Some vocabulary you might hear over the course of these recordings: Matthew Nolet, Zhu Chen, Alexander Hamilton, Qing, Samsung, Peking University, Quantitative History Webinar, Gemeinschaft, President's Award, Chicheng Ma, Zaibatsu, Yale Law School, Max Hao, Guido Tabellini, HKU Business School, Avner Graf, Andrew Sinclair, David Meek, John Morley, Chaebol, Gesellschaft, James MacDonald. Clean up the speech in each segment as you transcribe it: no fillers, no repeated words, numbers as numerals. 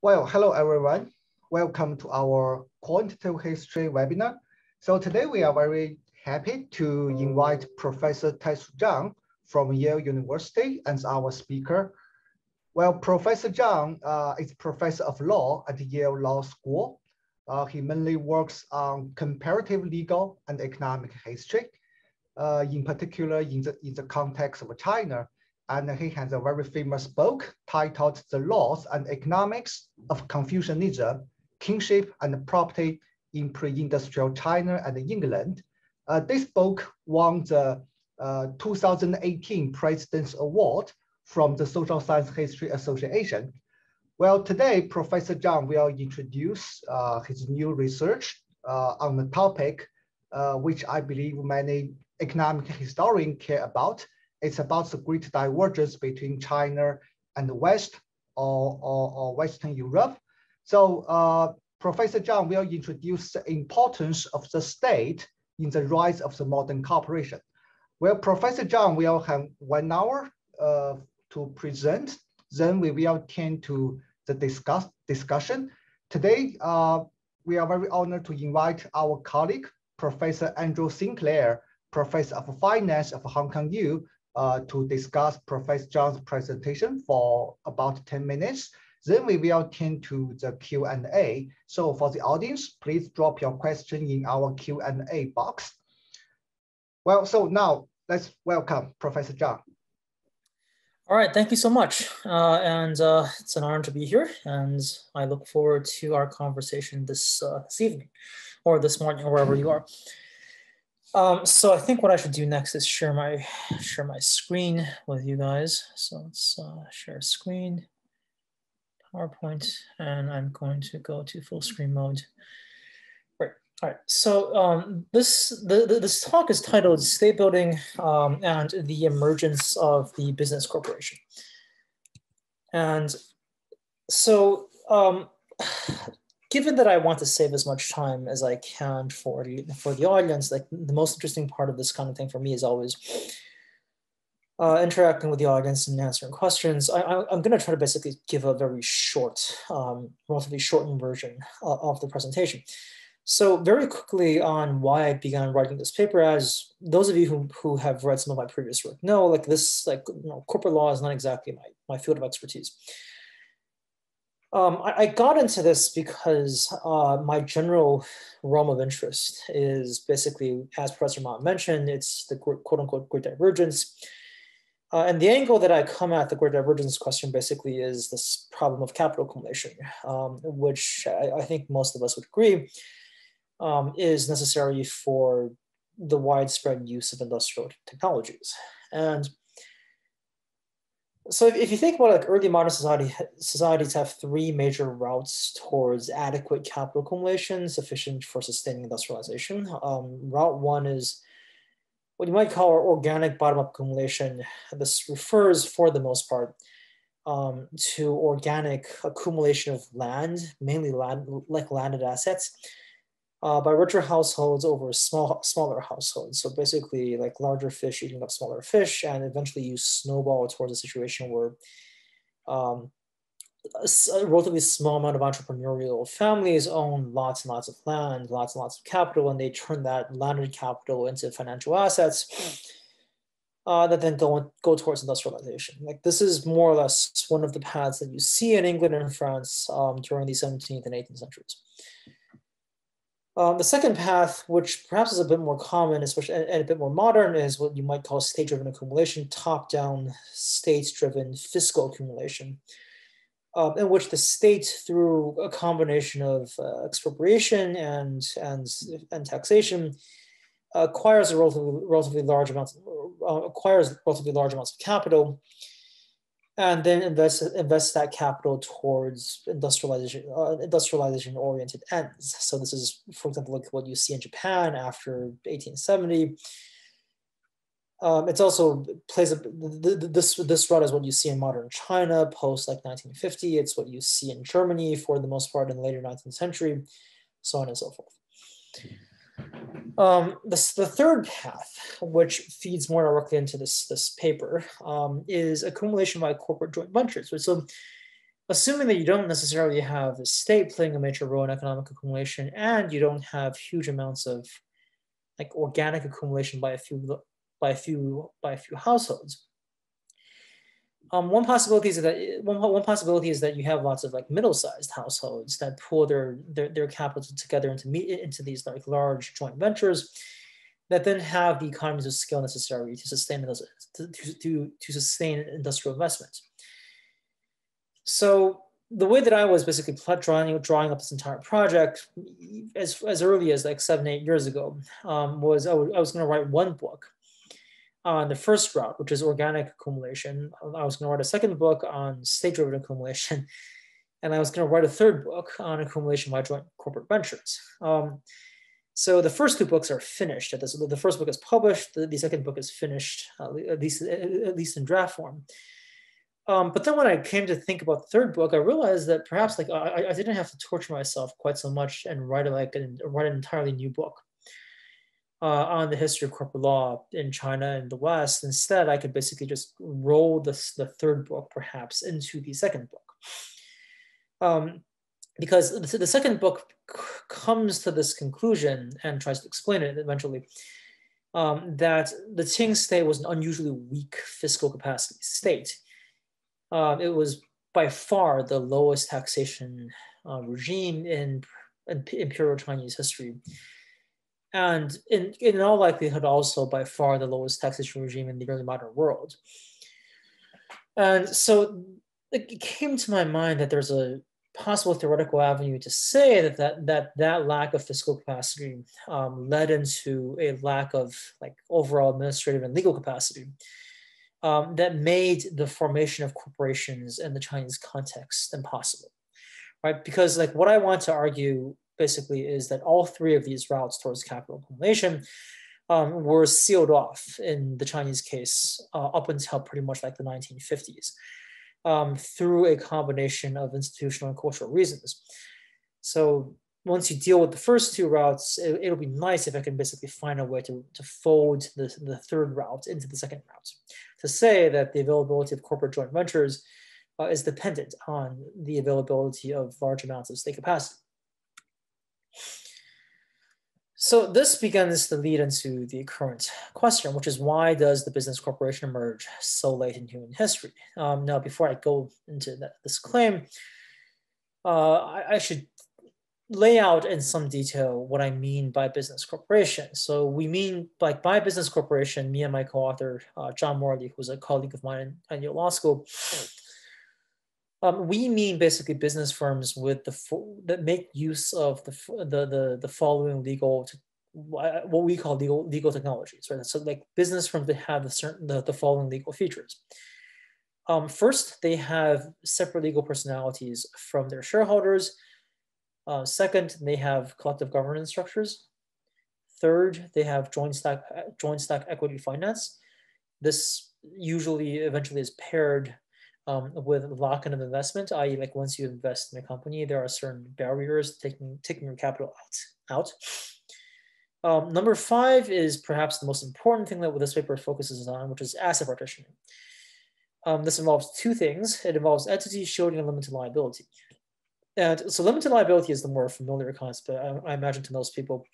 Well, hello everyone. Welcome to our Quantitative History Webinar. So today we are very happy to invite Professor Taisu Zhang from Yale University as our speaker. Well, Professor Zhang is Professor of Law at Yale Law School. He mainly works on comparative legal and economic history, in particular in the context of China. And he has a very famous book titled The Laws and Economics of Confucianism, Kingship and Property in Pre-Industrial China and England. This book won the 2018 President's Award from the Social Science History Association. Well, today, Professor Zhang will introduce his new research on the topic, which I believe many economic historians care about. It's about the great divergence between China and the West or Western Europe. So Professor Zhang will introduce the importance of the state in the rise of the modern corporation. Well, Professor Zhang will have 1 hour to present. Then we will turn to the discussion. Today, we are very honored to invite our colleague, Professor Andrew Sinclair, Professor of Finance of Hong Kong U, to discuss Professor Zhang's presentation for about 10 minutes. Then we will turn to the Q&A. So for the audience, please drop your question in our Q&A box. Well, so now let's welcome Professor Zhang. All right, thank you so much. It's an honor to be here. And I look forward to our conversation this evening or this morning, or wherever you are. So I think what I should do next is share my screen with you guys. So let's share screen, PowerPoint, and I'm going to go to full screen mode. Right. All right. So this talk is titled "State Building and the Emergence of the Business Corporation." And so, given that I want to save as much time as I can for the audience, like the most interesting part of this kind of thing for me is always interacting with the audience and answering questions. I'm going to try to basically give a very short, relatively shortened version of the presentation. So very quickly on why I began writing this paper, as those of you who have read some of my previous work know, corporate law is not exactly my field of expertise. I got into this because my general realm of interest is basically, as Professor Ma mentioned, it's the quote-unquote great divergence. And the angle that I come at the great divergence question basically is this problem of capital accumulation, which I think most of us would agree is necessary for the widespread use of industrial technologies. And so if you think about it, like early modern societies have three major routes towards adequate capital accumulation sufficient for sustaining industrialization. Route one is what you might call organic bottom-up accumulation. This refers, for the most part, to organic accumulation of land, mainly landed assets, by richer households over smaller households. So basically like larger fish eating up smaller fish, and eventually you snowball towards a situation where a relatively small amount of entrepreneurial families own lots and lots of land, lots and lots of capital, and they turn that landed capital into financial assets that then go towards industrialization. Like this is more or less one of the paths that you see in England and France during the 17th and 18th centuries. The second path, which perhaps is a bit more common, especially and a bit more modern, is what you might call state-driven accumulation, top-down, state-driven fiscal accumulation, in which the state, through a combination of expropriation and taxation, acquires relatively large amounts of capital, and then invest that capital towards industrialization-oriented ends. So this is, for example, like what you see in Japan after 1870. It's also plays this route is what you see in modern China post like 1950. It's what you see in Germany for the most part in the later 19th century, so on and so forth. The third path, which feeds more directly into this paper, is accumulation by corporate joint ventures. So assuming that you don't necessarily have the state playing a major role in economic accumulation, and you don't have huge amounts of like organic accumulation by a few households. One possibility is that you have lots of like middle-sized households that pull their capital together into these like large joint ventures that then have the economies of scale necessary to sustain those, to sustain industrial investment. So the way that I was basically drawing up this entire project as early as like 7, 8 years ago was I was going to write one book on the first route, which is organic accumulation. I was going to write a second book on state-driven accumulation, and I was going to write a third book on accumulation by joint corporate ventures. So the first two books are finished. The first book is published. The second book is finished, at least in draft form. But then when I came to think about the third book, I realized that perhaps like I didn't have to torture myself quite so much and write an entirely new book on the history of corporate law in China and the West. Instead, I could basically just roll the third book perhaps into the second book. Because the second book comes to this conclusion and tries to explain it eventually, that the Qing state was an unusually weak fiscal capacity state. It was by far the lowest taxation regime in imperial Chinese history. And in all likelihood, also by far the lowest taxation regime in the early modern world. And so it came to my mind that there's a possible theoretical avenue to say that that lack of fiscal capacity led into a lack of like overall administrative and legal capacity that made the formation of corporations in the Chinese context impossible, right? Because like what I want to argue basically is that all three of these routes towards capital accumulation were sealed off in the Chinese case up until pretty much like the 1950s. Through a combination of institutional and cultural reasons. So once you deal with the first two routes, it'll be nice if I can basically find a way to fold the third route into the second route, to say that the availability of corporate joint ventures is dependent on the availability of large amounts of state capacity. So this begins to lead into the current question, which is why does the business corporation emerge so late in human history? Now, before I go into this claim, I should lay out in some detail what I mean by business corporation. So we mean, like by business corporation, me and my co-author, John Morley, who's a colleague of mine at Yale Law School, we mean basically business firms with that make use of the following legal, what we call legal technologies, right? So like business firms that have the following legal features. First, they have separate legal personalities from their shareholders. Second, they have collective governance structures. Third, they have joint stock equity finance. This usually eventually is paired with lock-in of investment, i.e. like once you invest in a company, there are certain barriers taking your capital out. Number five is perhaps the most important thing that this paper focuses on, which is asset partitioning. This involves two things. It involves entity shielding and limited liability. And so limited liability is the more familiar concept, I imagine, to most people.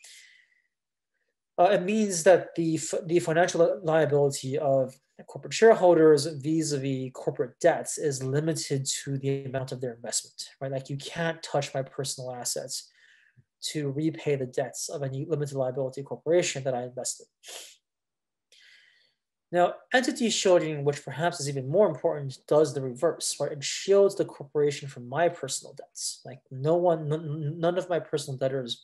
It means that the financial liability of corporate shareholders vis-a-vis corporate debts is limited to the amount of their investment, right? Like you can't touch my personal assets to repay the debts of any limited liability corporation that I invested. Now, entity shielding, which perhaps is even more important, does the reverse, right? It shields the corporation from my personal debts. Like none of my personal debtors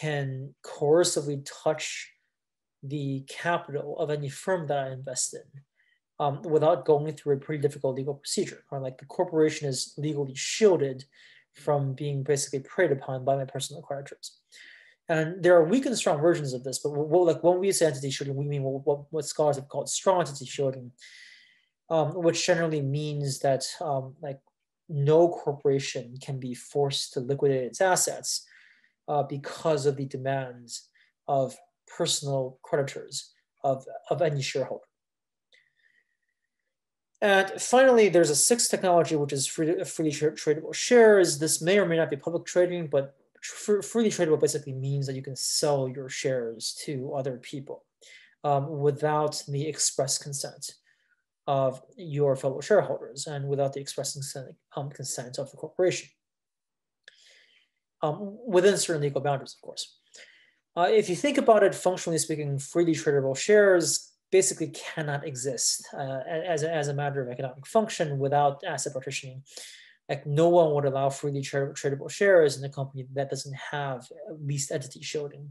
can coercively touch the capital of any firm that I invest in without going through a pretty difficult legal procedure, or like the corporation is legally shielded from being basically preyed upon by my personal creditors. And there are weak and strong versions of this, but like when we say entity shielding, we mean what scholars have called strong entity shielding, which generally means that like no corporation can be forced to liquidate its assets because of the demands of personal creditors of any shareholder. And finally, there's a sixth technology, which is freely tradable shares. This may or may not be public trading, but freely tradable basically means that you can sell your shares to other people without the express consent of your fellow shareholders and without the express consent of the corporation, within certain legal boundaries, of course. If you think about it, functionally speaking, freely tradable shares basically cannot exist as a matter of economic function without asset partitioning. Like, no one would allow freely tradable shares in a company that doesn't have least entity shielding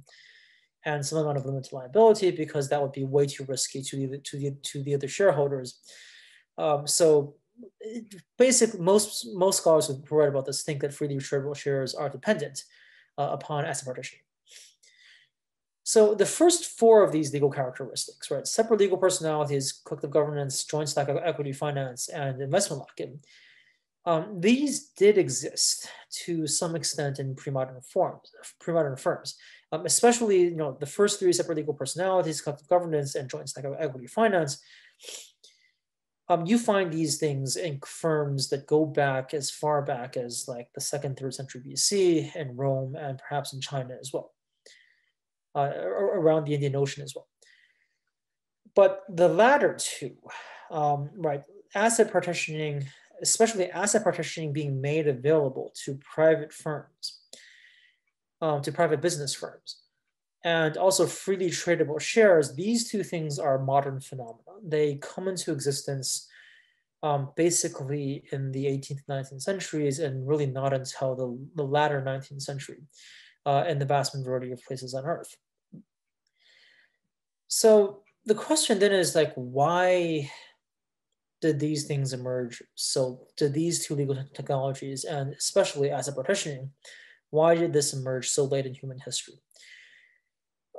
and some amount of limited liability, because that would be way too risky to the other shareholders. So basically, most scholars who write about this think that freely tradable shares are dependent upon asset partitioning. So the first four of these legal characteristics, right? Separate legal personalities, collective governance, joint stock equity finance, and investment lock-in. These did exist to some extent in pre-modern firms, especially, you know, the first three: separate legal personalities, collective governance, and joint stock equity finance. You find these things in firms that go back as far back as like the 2nd, 3rd century BC in Rome, and perhaps in China as well. Around the Indian Ocean as well. But the latter two, right, asset partitioning, especially asset partitioning being made available to private firms, to private business firms, and also freely tradable shares, these two things are modern phenomena. They come into existence basically in the 18th, 19th centuries, and really not until the latter 19th century. In the vast majority of places on Earth. So the question then is, like, why did these things emerge? So did these two legal technologies, and especially asset partitioning, why did this emerge so late in human history?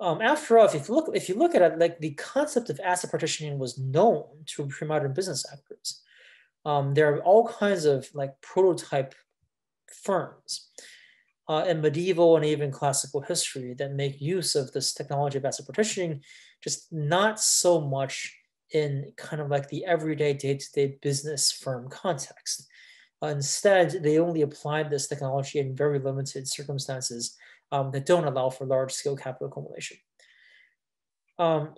After all, if you look at it, like, the concept of asset partitioning was known to pre-modern business actors. There are all kinds of, like, prototype firms in medieval and even classical history that make use of this technology of asset partitioning, just not so much in kind of like the everyday day-to-day business firm context. Instead, they only applied this technology in very limited circumstances that don't allow for large-scale capital accumulation.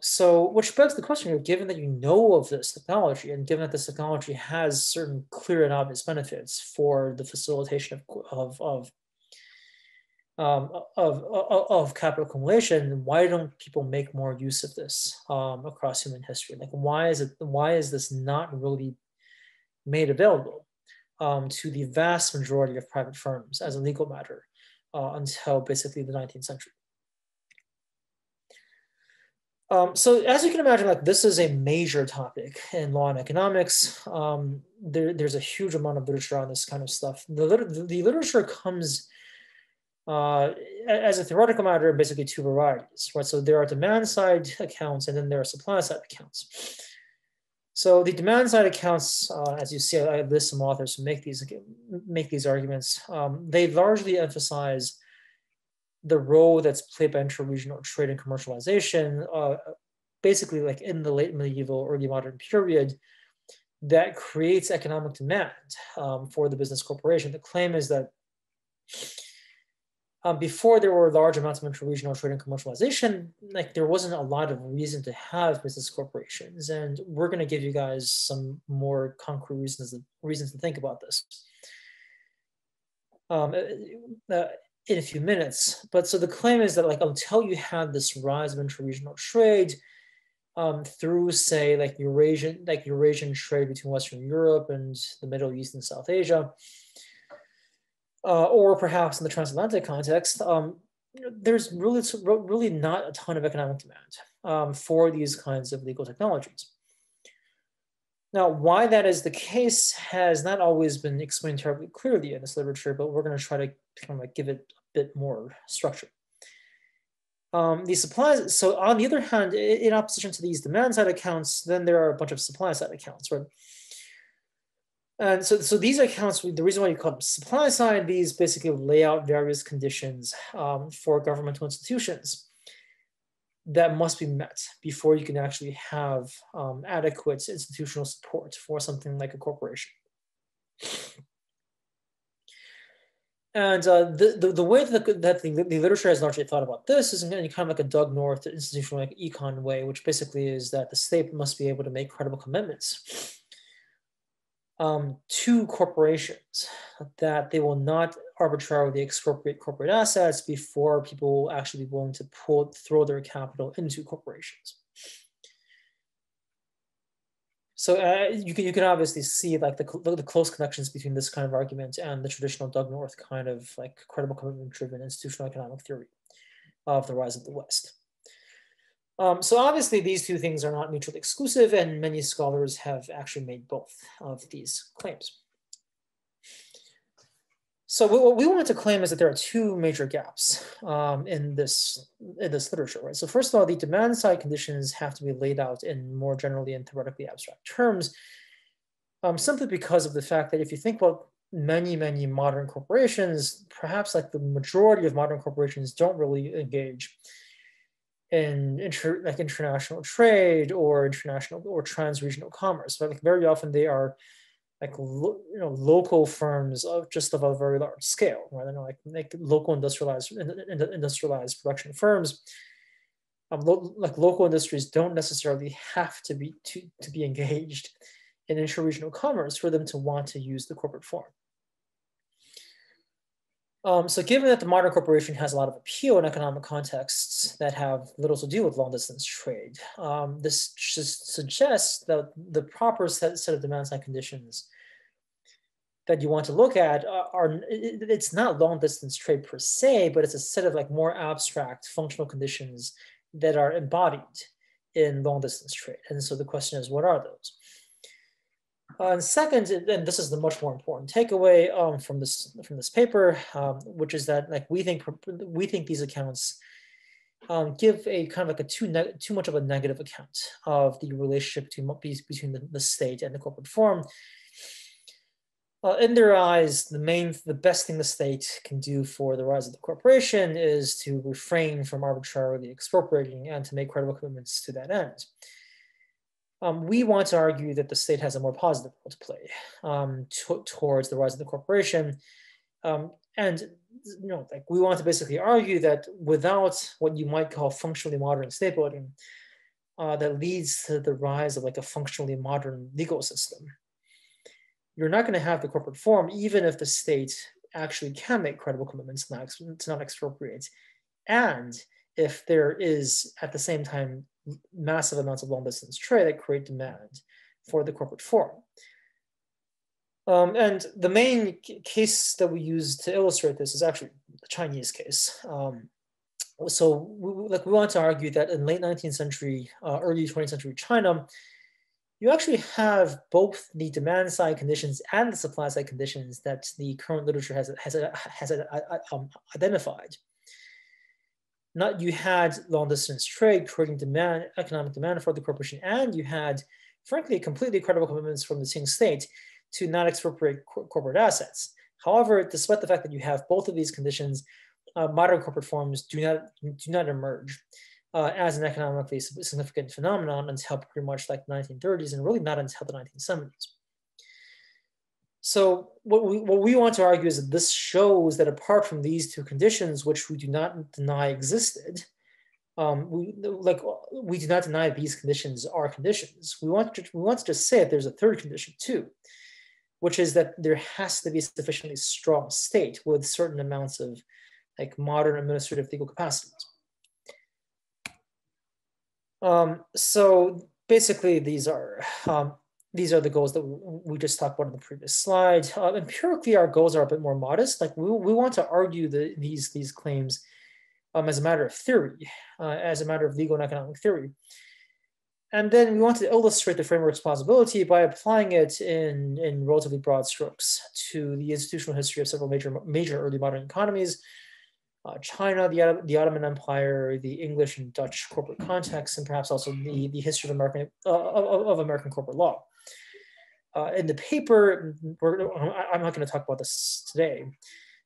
So, which begs the question, given that you know of this technology, and given that this technology has certain clear and obvious benefits for the facilitation of capital accumulation, why don't people make more use of this across human history? Like, why is this not really made available to the vast majority of private firms as a legal matter until basically the 19th century? So as you can imagine, like, this is a major topic in law and economics. There's a huge amount of literature on this kind of stuff. The literature comes as a theoretical matter, basically two varieties, right? So there are demand side accounts, and then there are supply side accounts. So the demand side accounts, as you see, I list some authors who make these arguments. They largely emphasize the role that's played by intra-regional trade and commercialization, basically like in the late medieval, early modern period, that creates economic demand for the business corporation. The claim is that before there were large amounts of intra-regional trade and commercialization, like, there wasn't a lot of reason to have business corporations. And we're going to give you guys some more concrete reasons to think about this in a few minutes. But so the claim is that, like, until you had this rise of intra-regional trade through, say, like Eurasian trade between Western Europe and the Middle East and South Asia, or perhaps in the transatlantic context, there's really not a ton of economic demand for these kinds of legal technologies. Now, why that is the case has not always been explained terribly clearly in this literature, but we're going to try to kind of like give it a bit more structure. The supplies, so on the other hand, in opposition to these demand side accounts, then there are a bunch of supply side accounts, right? And so these accounts, the reason why you call them supply side, these basically lay out various conditions for governmental institutions that must be met before you can actually have adequate institutional support for something like a corporation. And the way that the literature has largely thought about this is in kind of like a Doug North institutional like econ way, which basically is that the state must be able to make credible commitments to corporations that they will not arbitrarily expropriate corporate assets before people will actually be willing to throw their capital into corporations. So you can obviously see like the close connections between this kind of argument and the traditional Doug North kind of like credible commitment-driven institutional economic theory of the rise of the West. So obviously these two things are not mutually exclusive, and many scholars have actually made both of these claims. So what we wanted to claim is that there are two major gaps in this literature, right? So first of all, the demand side conditions have to be laid out in more generally and theoretically abstract terms, simply because of the fact that if you think about many modern corporations, perhaps like the majority of modern corporations don't really engage in international trade or trans-regional commerce. But like very often they are like local firms of just of a very large scale, right? They're like local industrialized production firms. Like local industries don't necessarily have to be engaged in interregional commerce for them to want to use the corporate form. So given that the modern corporation has a lot of appeal in economic contexts that have little to do with long-distance trade, this just suggests that the proper set of demand-side conditions that you want to look at it's not long-distance trade per se, but it's a set of like more abstract functional conditions that are embodied in long-distance trade. And so the question is, what are those? And second, and this is the much more important takeaway from this paper, which is that like we think these accounts give a kind of like a too much of a negative account of the relationship between the state and the corporate form. In their eyes, the best thing the state can do for the rise of the corporation is to refrain from arbitrarily expropriating and to make credible commitments to that end. We want to argue that the state has a more positive role to play towards the rise of the corporation, and you know, like we want to basically argue that without what you might call functionally modern state building, that leads to the rise of like a functionally modern legal system, you're not going to have the corporate form, even if the state actually can make credible commitments to not expropriate, and if there is at the same time massive amounts of long-distance trade that create demand for the corporate form. And the main case that we use to illustrate this is actually the Chinese case. So we want to argue that in late 19th century, early 20th century China, you actually have both the demand-side conditions and the supply-side conditions that the current literature has identified. You had long-distance trade creating demand, economic demand for the corporation, and you had, frankly, completely credible commitments from the Qing state to not expropriate corporate assets. However, despite the fact that you have both of these conditions, modern corporate forms do not emerge as an economically significant phenomenon until pretty much like 1930s, and really not until the 1970s. So what we want to argue is that this shows that apart from these two conditions, which we do not deny existed, we do not deny these conditions are conditions. We want to just say that there's a third condition too, which is that there has to be a sufficiently strong state with certain amounts of like modern administrative legal capacities. So basically these are the goals that we just talked about in the previous slide. Empirically, our goals are a bit more modest. Like we want to argue these claims as a matter of theory, as a matter of legal and economic theory. And then we want to illustrate the framework's plausibility by applying it in relatively broad strokes to the institutional history of several major early modern economies, China, the Ottoman Empire, the English and Dutch corporate contexts, and perhaps also the history of American corporate law. In the paper, I'm not going to talk about this today.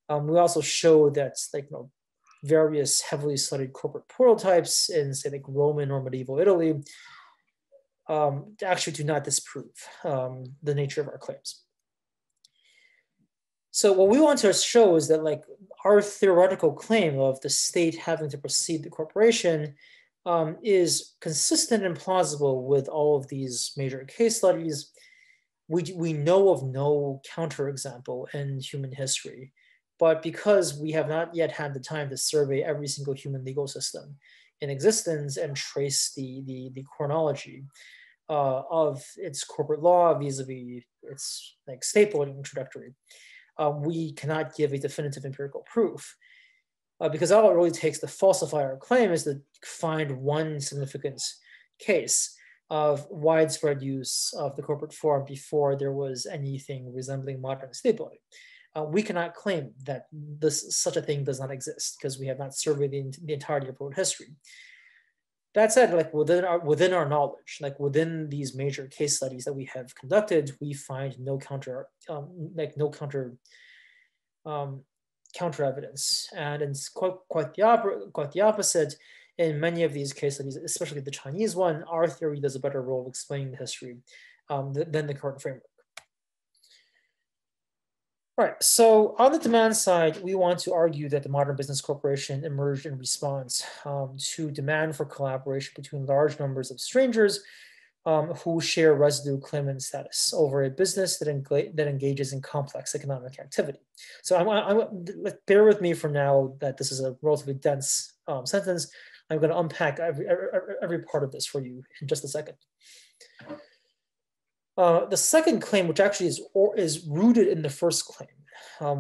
We also show that like, you know, various heavily studied corporate portal types in, say, like Roman or medieval Italy, actually do not disprove the nature of our claims. So what we want to show is that, like, our theoretical claim of the state having to precede the corporation is consistent and plausible with all of these major case studies. We know of no counterexample in human history, but because we have not yet had the time to survey every single human legal system in existence and trace the chronology of its corporate law vis-a-vis its, like, staple and introductory, we cannot give a definitive empirical proof, because all it really takes to falsify our claim is to find one significant case of widespread use of the corporate form before there was anything resembling modern stability. We cannot claim that such a thing does not exist because we have not surveyed the entirety of world history. That said, like, within our knowledge, like within these major case studies that we have conducted, we find no counter evidence, and it's quite the opposite. In many of these case studies, especially the Chinese one, our theory does a better role of explaining the history than the current framework. All right, so on the demand side, we want to argue that the modern business corporation emerged in response to demand for collaboration between large numbers of strangers who share residue claimant status over a business that engages in complex economic activity. So bear with me for now that this is a relatively dense sentence. I'm going to unpack every part of this for you in just a second. The second claim, which actually is rooted in the first claim,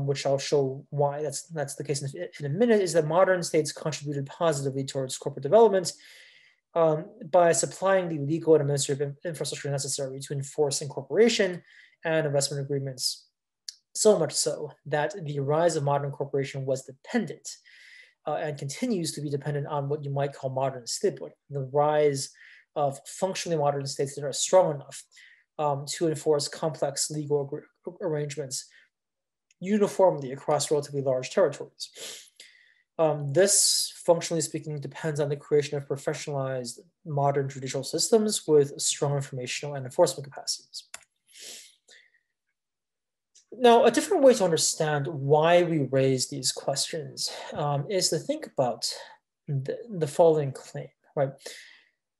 which I'll show why that's the case in a minute, is that modern states contributed positively towards corporate development by supplying the legal and administrative infrastructure necessary to enforce incorporation and investment agreements, so much so that the rise of modern corporation was dependent and continues to be dependent on what you might call modern statehood, the rise of functionally modern states that are strong enough to enforce complex legal arrangements uniformly across relatively large territories. This, functionally speaking, depends on the creation of professionalized modern judicial systems with strong informational and enforcement capacities. Now, a different way to understand why we raise these questions is to think about the following claim, right?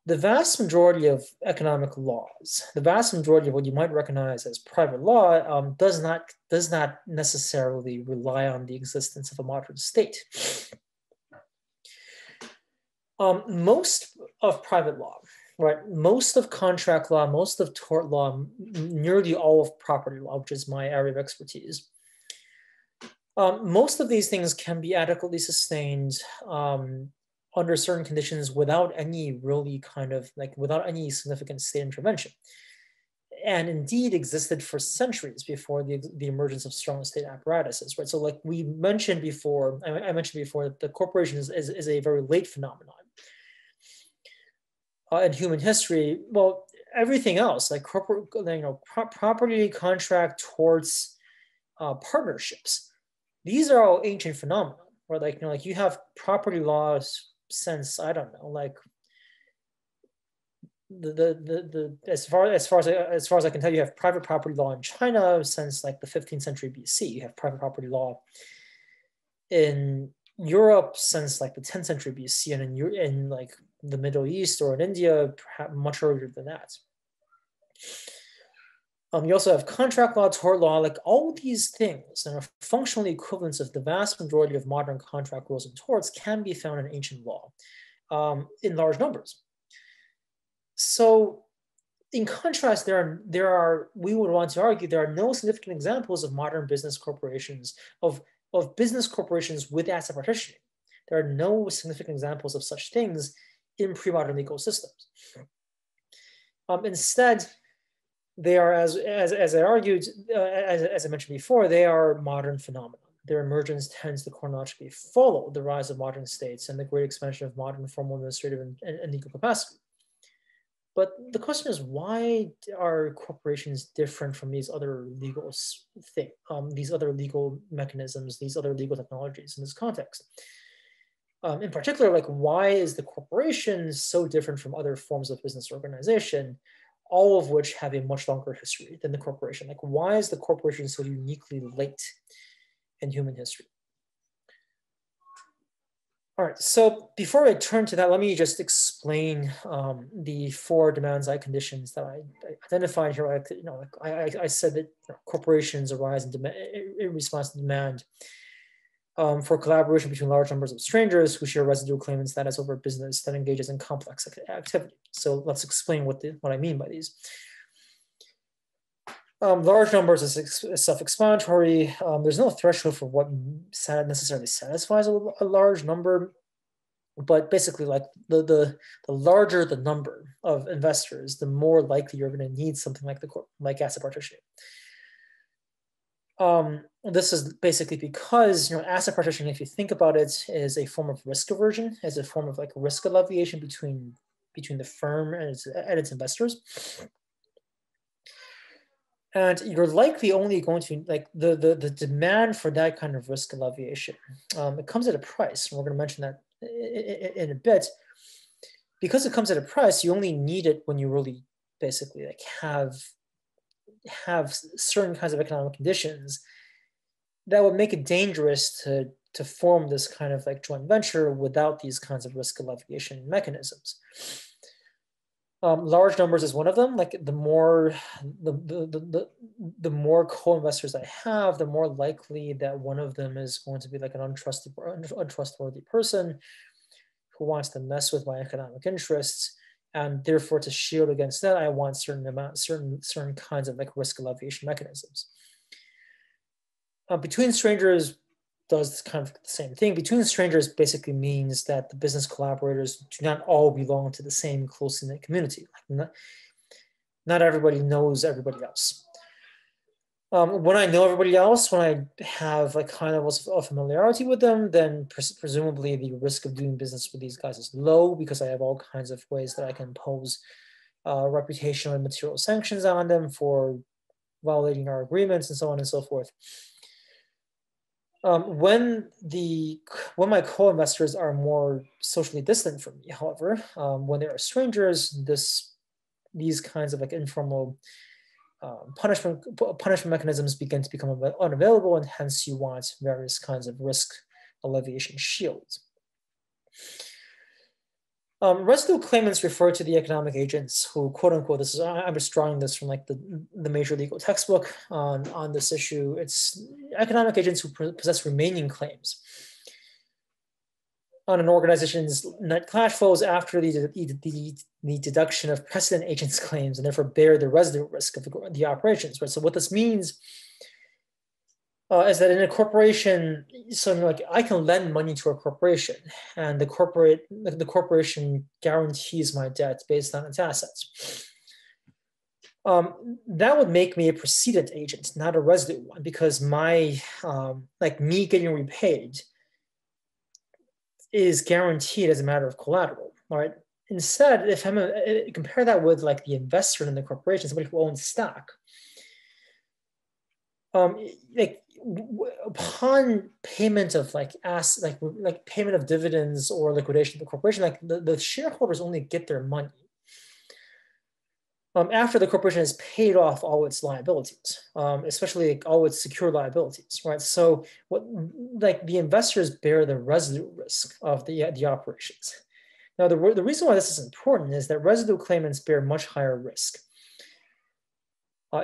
The vast majority of economic laws, the vast majority of what you might recognize as private law does not necessarily rely on the existence of a modern state. Most of private law, right, most of contract law, most of tort law, nearly all of property law, which is my area of expertise, most of these things can be adequately sustained under certain conditions without any really kind of, like, without any significant state intervention, and indeed existed for centuries before the emergence of strong state apparatuses, right? So, like we mentioned before, I mentioned before that the corporation is a very late phenomenon in human history. Well, everything else, like corporate, you know, property, contract, torts, partnerships, these are all ancient phenomena, right? Like, you know, like you have property laws since, I don't know, like the as far as I can tell, you have private property law in China since like the 15th century BC. You have private property law in Europe since like the 10th century BC, and in like the Middle East or in India, perhaps much earlier than that. You also have contract law, tort law, like all these things and are functionally equivalents of the vast majority of modern contract rules and torts can be found in ancient law in large numbers. So in contrast, we would want to argue there are no significant examples of modern business corporations, of business corporations with asset partitioning. There are no significant examples of such things in pre-modern legal systems. Instead, they are, as I mentioned before, they are modern phenomena. Their emergence tends to chronologically follow the rise of modern states and the great expansion of modern formal administrative and legal capacity. But the question is, why are corporations different from these other legal things, these other legal mechanisms, these other legal technologies in this context? in particular, like, why is the corporation so different from other forms of business organization, all of which have a much longer history than the corporation? Like, why is the corporation so uniquely late in human history? All right, so before I turn to that, let me just explain the four demand-side conditions that I identified here. I said that corporations arise in response to demand for collaboration between large numbers of strangers who share residual claimants that is over a business that engages in complex activity. So let's explain what I mean by these. Large numbers is self-explanatory. There's no threshold for what necessarily satisfies a large number, but basically, like, the larger the number of investors, the more likely you're going to need something like asset partitioning. This is basically because, asset partitioning, if you think about it, is a form of risk aversion, as a form of, like, risk alleviation between the firm and its investors. And you're likely only going to, like, the demand for that kind of risk alleviation, it comes at a price. And we're going to mention that in a bit. Because it comes at a price, you only need it when you really basically, like, have certain kinds of economic conditions that would make it dangerous to form this kind of, like, joint venture without these kinds of risk alleviation mechanisms. Large numbers is one of them. Like, the more co-investors I have, the more likely that one of them is going to be, like, an untrustworthy person who wants to mess with my economic interests, and therefore to shield against that, I want certain kinds of, like, risk alleviation mechanisms. Between strangers does kind of the same thing. Between strangers basically means that the business collaborators do not all belong to the same close-knit community. Like, not everybody knows everybody else. When I know everybody else, when I have, like, high levels of familiarity with them, then presumably the risk of doing business with these guys is low, because I have all kinds of ways that I can impose reputational and material sanctions on them for violating our agreements and so on and so forth. When my co-investors are more socially distant from me, however, when they are strangers, these kinds of, like, informal punishment mechanisms begin to become unavailable, and hence you want various kinds of risk alleviation shields. Residual claimants refer to the economic agents who, quote unquote, this is, I'm just drawing this from, like, the major legal textbook on this issue. It's economic agents who possess remaining claims on an organization's net cash flows after the deduction of precedent agents' claims, and therefore bear the residual risk of the operations. Right. So what this means is that in a corporation, so, like, I can lend money to a corporation, and the corporation guarantees my debt based on its assets. That would make me a precedent agent, not a residue one, because my like, me getting repaid is guaranteed as a matter of collateral. All right. Instead, if I'm compare that with, like, the investor in the corporation, somebody who owns stock. Like, upon payment of, like, payment of dividends or liquidation of the corporation, like, the shareholders only get their money after the corporation has paid off all its liabilities, especially, like, all its secure liabilities, right? So what, like, the investors bear the residual risk of the operations. Now, the reason why this is important is that residual claimants bear much higher risk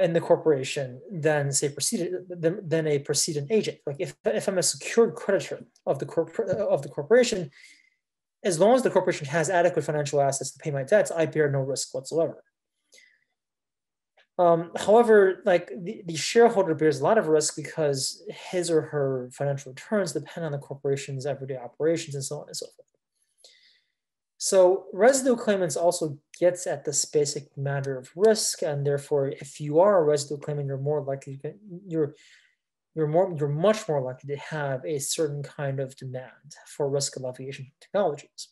in the corporation than a precedent agent. Like, if I'm a secured creditor of the corporation, as long as the corporation has adequate financial assets to pay my debts, I bear no risk whatsoever. However, like, the shareholder bears a lot of risk because his or her financial returns depend on the corporation's everyday operations and so on and so forth. So residual claimants also gets at this basic matter of risk, and therefore, if you are a residual claimant, you're more likely to, you're much more likely to have a certain kind of demand for risk alleviation technologies.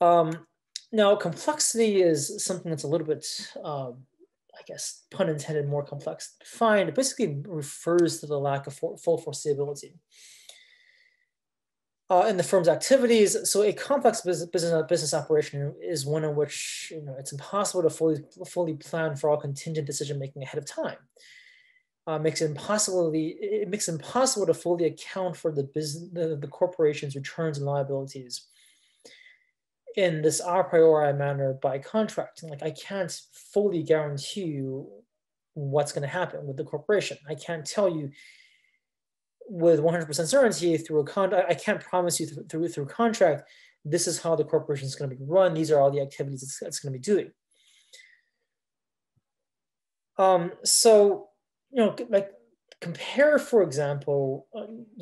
Now, complexity is something that's a little bit, I guess, pun intended, more complex to define. It basically refers to the lack of full foreseeability. in the firm's activities. So a complex business operation is one in which it's impossible to fully plan for all contingent decision making ahead of time. It makes it impossible to fully account for the corporation's returns and liabilities in this a priori manner by contract. And I can't fully guarantee you what's going to happen with the corporation. I can't tell you with 100% certainty through a contract. I can't promise you through contract, this is how the corporation is going to be run. These are all the activities it's going to be doing. So, compare, for example,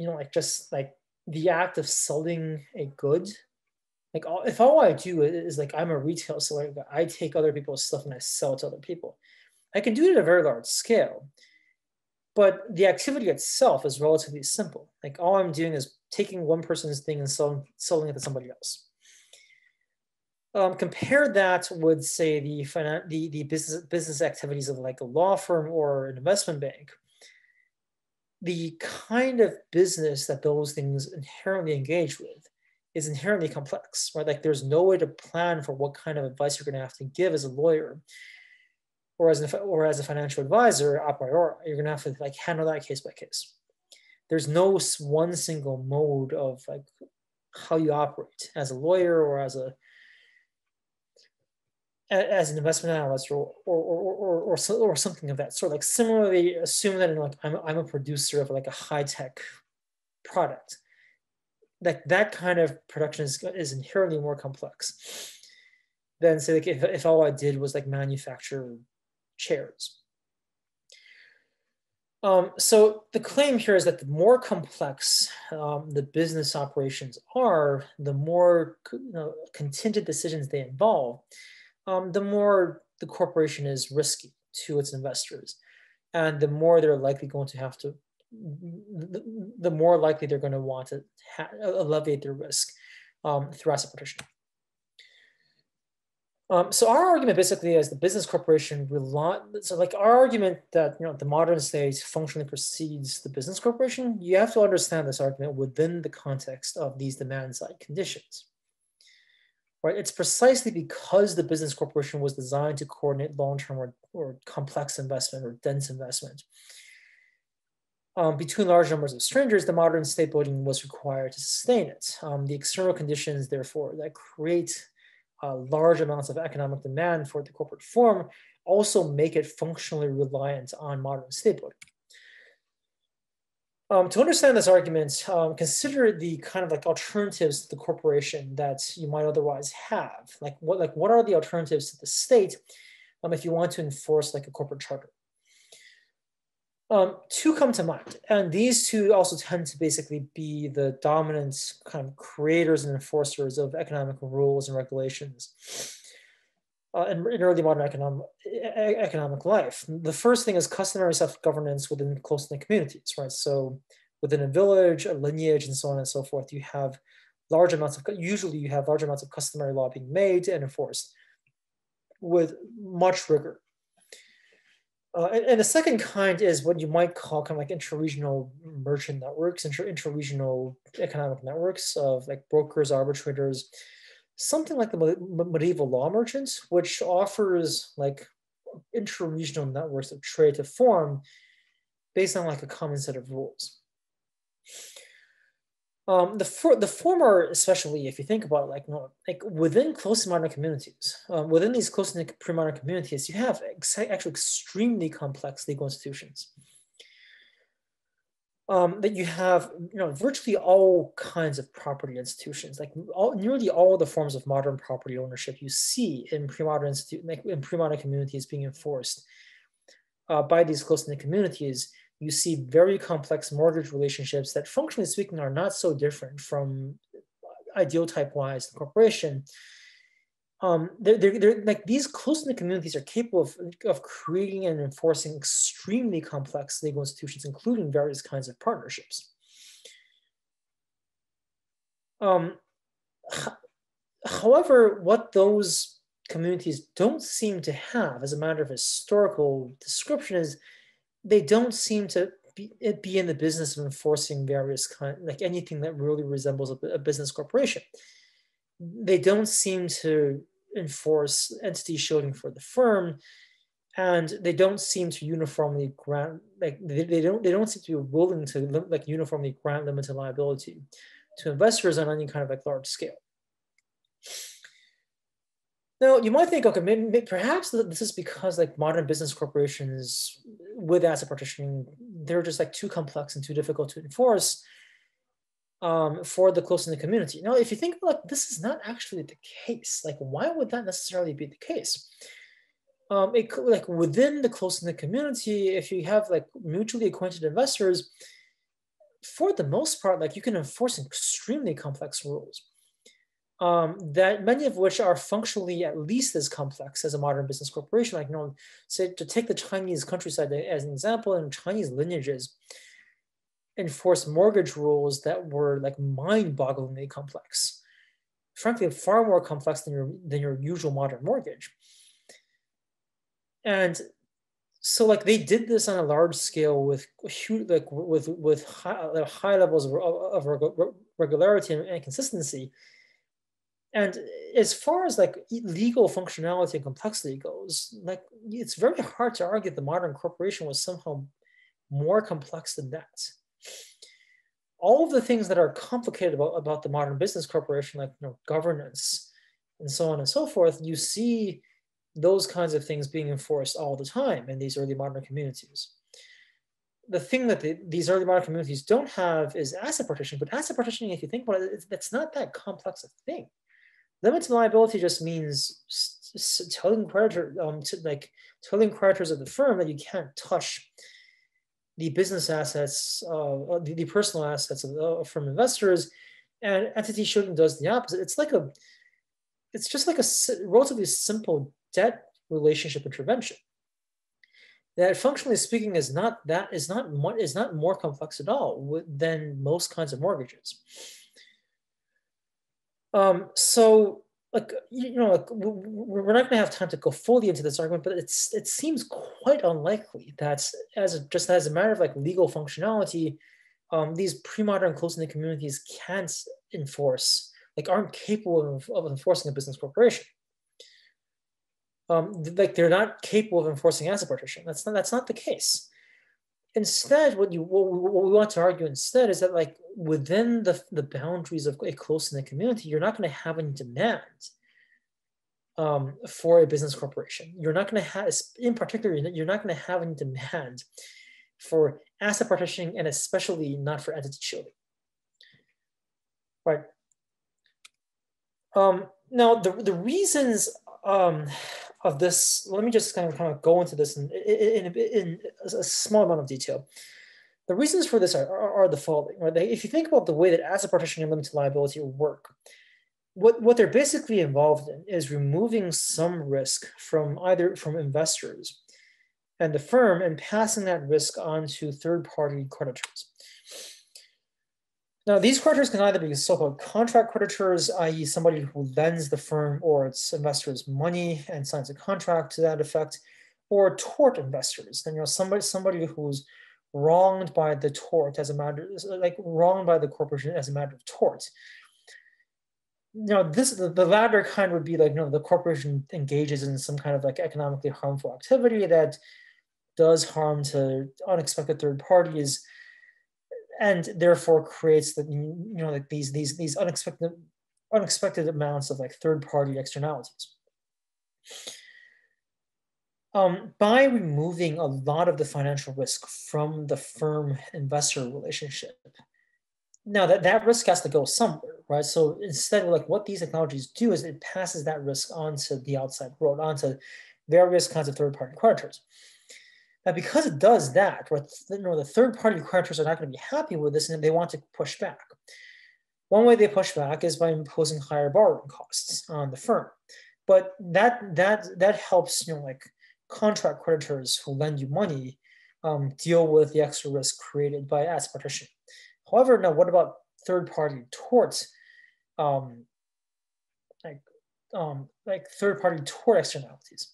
the act of selling a good. If all I do is I'm a retail seller, I take other people's stuff and I sell it to other people. I can do it at a very large scale, but the activity itself is relatively simple. All I'm doing is taking one person's thing and selling it to somebody else. Compare that with, say, the business activities of a law firm or an investment bank. The kind of business that those things inherently engage with is inherently complex, right? There's no way to plan for what kind of advice you're going to have to give as a lawyer or as a financial advisor a priori. You're going to have to handle that case by case. There's no one single mode of how you operate as a lawyer or as an investment analyst or something of that sort. Similarly, assume that I'm a producer of a high-tech product. That kind of production is inherently more complex than, say, if all I did was manufacture chairs. So the claim here is that the more complex the business operations are, the more contingent decisions they involve, the more the corporation is risky to its investors, and the more they're likely going to have to, the more likely they're going to want to alleviate their risk through asset partitioning. So our argument basically is the business corporation our argument that the modern state functionally precedes the business corporation. You have to understand this argument within the context of these demand side conditions. Right? It's precisely because the business corporation was designed to coordinate long-term or complex investment or dense investment between large numbers of strangers, the modern state building was required to sustain it. The external conditions, therefore, that create large amounts of economic demand for the corporate form also make it functionally reliant on modern state building. To understand this argument, consider the kind of alternatives to the corporation that you might otherwise have. What are the alternatives to the state if you want to enforce a corporate charter? Two come to mind, and these two also tend to basically be the dominant kind of creators and enforcers of economic rules and regulations in early modern economic life. The first thing is customary self-governance within close-knit communities, right? So within a village, a lineage, and so on and so forth, you have large amounts of, usually you have large amounts of customary law being made and enforced with much rigor. And the second kind is what you might call interregional merchant networks, interregional economic networks of brokers, arbitrators, something like the medieval law merchants, which offers interregional networks of trade to form based on a common set of rules. The former, especially if you think about it, within close modern communities, within these close pre-modern communities, you have actually extremely complex legal institutions. That you have, virtually all kinds of property institutions, nearly all of the forms of modern property ownership you see in pre-modern communities being enforced by these close-knit communities. You see very complex mortgage relationships that, functionally speaking, are not so different from ideal type-wise the corporation. These close-knit communities are capable of creating and enforcing extremely complex legal institutions, including various kinds of partnerships. However, what those communities don't seem to have, as a matter of historical description, is they don't seem to be in the business of enforcing various kind, like anything that really resembles a business corporation. They don't seem to enforce entity shielding for the firm, and they don't seem to uniformly grant, like they don't seem to be willing to like uniformly grant limited liability to investors on any kind of like large scale. Now, you might think, okay, maybe, perhaps this is because like modern business corporations with asset partitioning, they're just like too complex and too difficult to enforce for the close in the community. Now, if you think like this is not actually the case, like why would that necessarily be the case? Like within the close in the community, if you have like mutually acquainted investors, for the most part, like you can enforce extremely complex rules. That many of which are functionally at least as complex as a modern business corporation. Like, you know, say to take the Chinese countryside as an example, and Chinese lineages enforced mortgage rules that were like mind-bogglingly complex. Frankly, far more complex than your usual modern mortgage. And so, like, they did this on a large scale with huge, like, with high levels of regularity and consistency. And as far as like legal functionality and complexity goes, like it's very hard to argue the modern corporation was somehow more complex than that. All of the things that are complicated about the modern business corporation, like, you know, governance and so on and so forth, you see those kinds of things being enforced all the time in these early modern communities. The thing that these early modern communities don't have is asset partitioning, but asset partitioning, if you think about it, that's not that complex a thing. Limited liability just means telling creditors, telling creditors of the firm that you can't touch the business assets, the personal assets of firm investors, and entity shielding does the opposite. It's like it's just like a relatively simple debt relationship intervention that, functionally speaking, is not more complex at all than most kinds of mortgages. So, like, you know, like, we're not going to have time to go fully into this argument, but it seems quite unlikely that just as a matter of like legal functionality, these pre-modern close-knit communities can't enforce, like, aren't capable of enforcing a business corporation. Like, they're not capable of enforcing asset partition. That's not the case. Instead, what we want to argue instead is that, like, within the boundaries of a close-knit community, you're not going to have any demand for a business corporation. You're not going to have, in particular, you're not going to have any demand for asset partitioning, and especially not for entity shielding. Right. Now, the reasons of this, let me just kind of go into this in a small amount of detail. The reasons for this are the following. Right? If you think about the way that asset partitioning and limited liability work, what they're basically involved in is removing some risk from investors and the firm, and passing that risk on to third-party creditors. Now, these creditors can either be so-called contract creditors, i.e. somebody who lends the firm or its investors money and signs a contract to that effect, or tort investors. And, you know, somebody who's wronged by the tort as a matter, like wronged by the corporation as a matter of tort. Now, the latter kind would be like, you know, the corporation engages in some kind of like economically harmful activity that does harm to unexpected third parties, and therefore creates that, you know, like these unexpected amounts of like third-party externalities. By removing a lot of the financial risk from the firm-investor relationship, now that risk has to go somewhere, right? So instead, like, what these technologies do is it passes that risk onto the outside world, onto various kinds of third-party creditors. Now, because it does that, right, you know, the third-party creditors are not going to be happy with this, and they want to push back. One way they push back is by imposing higher borrowing costs on the firm, but that helps, you know, like, contract creditors who lend you money deal with the extra risk created by asset partition. However, now what about third-party torts, like third-party tort externalities?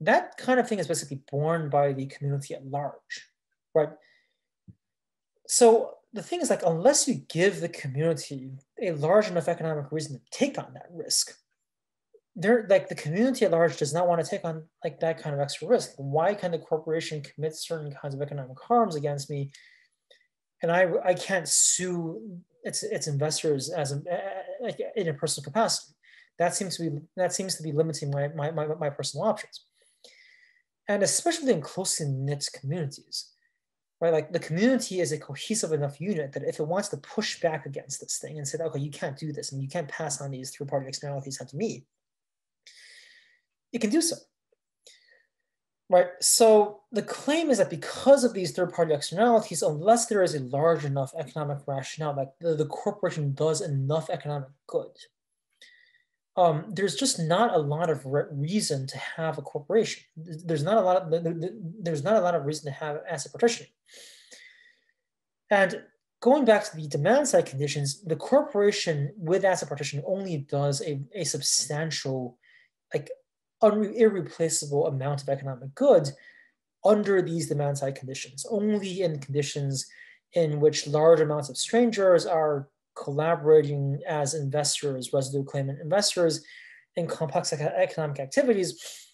That kind of thing is basically borne by the community at large, right? So the thing is, like, unless you give the community a large enough economic reason to take on that risk, they're like, the community at large does not want to take on like that kind of extra risk. Why can the corporation commit certain kinds of economic harms against me, and I can't sue its investors as in a personal capacity? That seems to be limiting my personal options, and especially in closely knit communities, right? Like, the community is a cohesive enough unit that if it wants to push back against this thing and say, okay, you can't do this and you can't pass on these third-party externalities onto me, it can do so, right? So the claim is that because of these third-party externalities, unless there is a large enough economic rationale, like the corporation does enough economic good, there's just not a lot of reason to have a corporation. There's not a lot of reason to have asset partitioning. And going back to the demand side conditions, the corporation with asset partitioning only does a substantial, like, irreplaceable amount of economic good under these demand side conditions, only in conditions in which large amounts of strangers are collaborating as investors, residue claimant investors, in complex economic activities,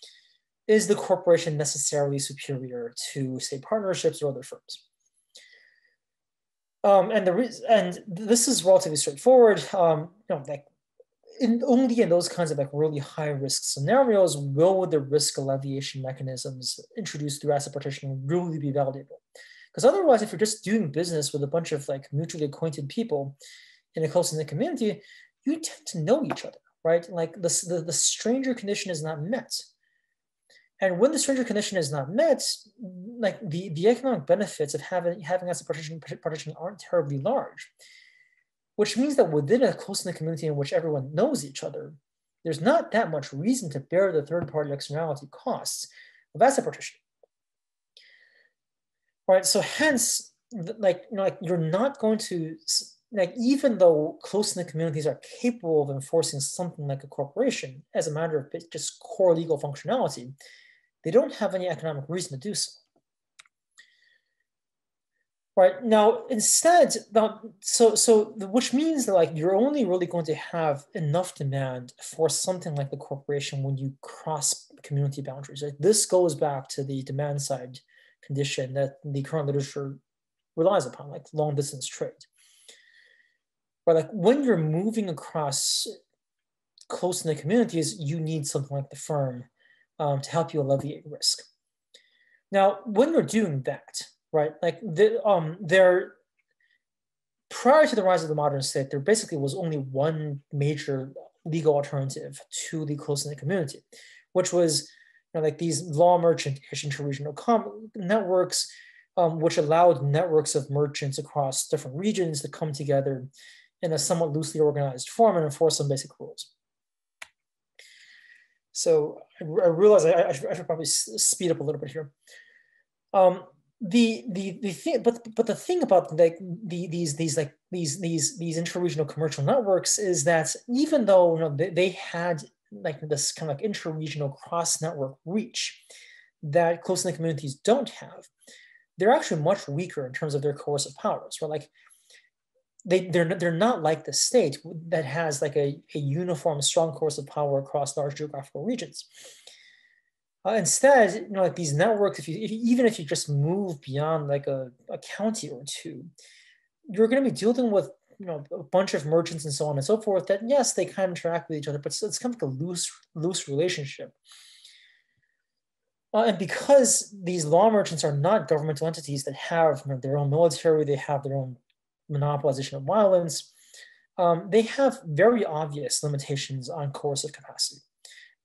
is the corporation necessarily superior to, say, partnerships or other firms. And this is relatively straightforward. You know, like, only in those kinds of like really high risk scenarios will the risk alleviation mechanisms introduced through asset partitioning really be valuable. Because otherwise, if you're just doing business with a bunch of like mutually acquainted people in a close-knit community, you tend to know each other, right? Like, the stranger condition is not met. And when the stranger condition is not met, like, the economic benefits of having asset partitioning aren't terribly large, which means that within a close-knit community in which everyone knows each other, there's not that much reason to bear the third-party externality costs of asset partitioning. Right, so hence, like, you know, like, you're not going to, like, even though close-knit communities are capable of enforcing something like a corporation as a matter of just core legal functionality, they don't have any economic reason to do so. Right, now instead, which means that, like, you're only really going to have enough demand for something like the corporation when you cross community boundaries. Like, this goes back to the demand side condition that the current literature relies upon, like long distance trade. But like, when you're moving across close-knit communities, you need something like the firm to help you alleviate risk. Now, when you're doing that, right, like prior to the rise of the modern state, there basically was only one major legal alternative to the close-knit community, which was, you know, like these law merchant interregional networks, which allowed networks of merchants across different regions to come together in a somewhat loosely organized form and enforce some basic rules. So I realize I should probably speed up a little bit here. But the thing about like these interregional commercial networks is that even though, you know, they had like this kind of like interregional cross-network reach that close-knit communities don't have, they're actually much weaker in terms of their coercive powers. Right? Like they're not like the state that has like a uniform, strong coercive power across large geographical regions. Instead, you know, like these networks, even if you just move beyond like a county or two, you're going to be dealing with, you know, a bunch of merchants and so on and so forth that, yes, they kind of interact with each other, but it's kind of like a loose relationship. And because these law merchants are not governmental entities that have, you know, their own military, they have their own monopolization of violence, they have very obvious limitations on coercive capacity.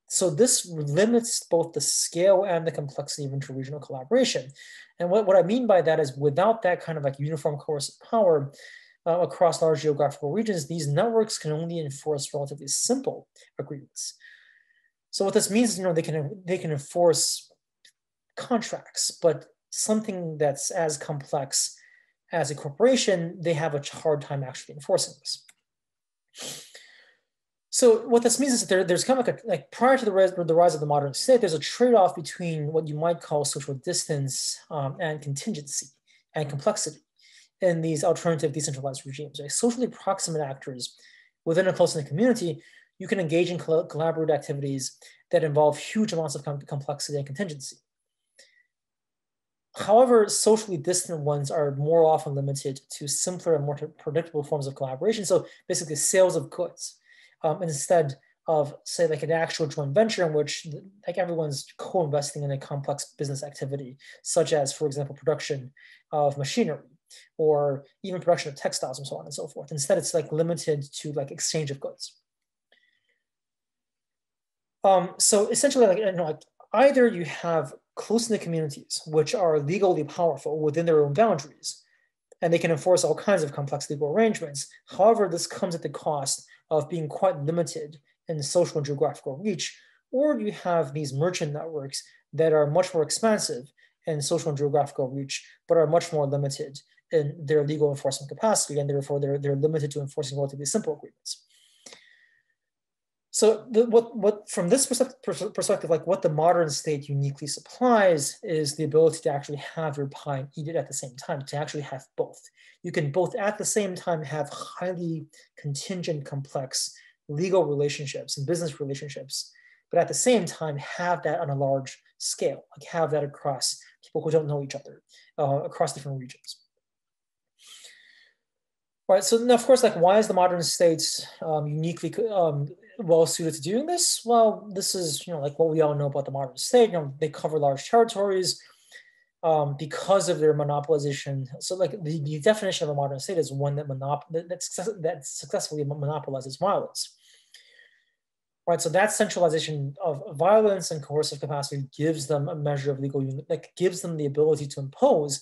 So this limits both the scale and the complexity of interregional collaboration. And what I mean by that is, without that kind of like uniform coercive power, across large geographical regions, these networks can only enforce relatively simple agreements. So what this means is, you know, they can enforce contracts, but something that's as complex as a corporation, they have a hard time actually enforcing this. So what this means is that there's kind of like prior to the rise of the modern state, there's a trade-off between what you might call social distance and contingency and complexity. in these alternative decentralized regimes, right? Socially proximate actors within a close-knit community, you can engage in collaborative activities that involve huge amounts of complexity and contingency. However, socially distant ones are more often limited to simpler and more predictable forms of collaboration. So basically sales of goods, instead of say like an actual joint venture in which like everyone's co-investing in a complex business activity, such as, for example, production of machinery or even production of textiles and so on and so forth. Instead, it's like limited to like exchange of goods. So essentially, like, you know, like either you have close-knit communities, which are legally powerful within their own boundaries, and they can enforce all kinds of complex legal arrangements. However, this comes at the cost of being quite limited in social and geographical reach, or you have these merchant networks that are much more expansive in social and geographical reach, but are much more limited in their legal enforcement capacity, and therefore they're limited to enforcing relatively simple agreements. So from this perspective, like what the modern state uniquely supplies is the ability to actually have your pie and eat it at the same time, to actually have both. You can both at the same time have highly contingent, complex legal relationships and business relationships, but at the same time have that on a large scale, like have that across people who don't know each other, across different regions. All right, so now of course, like why is the modern state uniquely well suited to doing this? Well, this is, you know, like what we all know about the modern state. You know, they cover large territories because of their monopolization. So like the definition of a modern state is one that successfully monopolizes violence. Right, so that centralization of violence and coercive capacity gives them a measure of legal, like gives them the ability to impose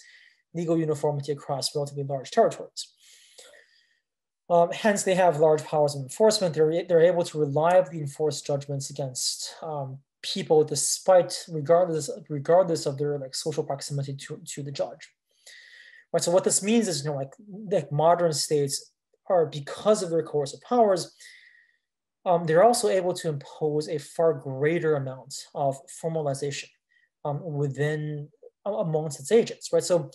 legal uniformity across relatively large territories. Hence, they have large powers of enforcement. They're able to reliably enforce judgments against people, regardless of their like social proximity to the judge. Right. So what this means is, you know, like modern states are, because of their coercive powers, they're also able to impose a far greater amount of formalization amongst its agents. Right. So.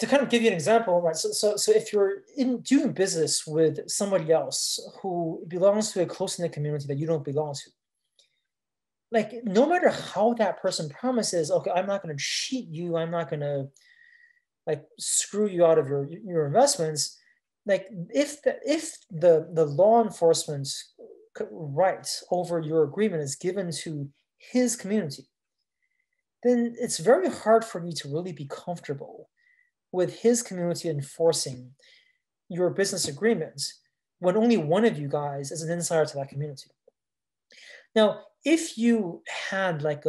To kind of give you an example, right? So if you're doing business with somebody else who belongs to a close-knit community that you don't belong to, like no matter how that person promises, okay, I'm not going to cheat you, I'm not going to like screw you out of your investments. Like if the law enforcement right over your agreement is given to his community, then it's very hard for me to really be comfortable with his community enforcing your business agreements when only one of you guys is an insider to that community. Now, if you had like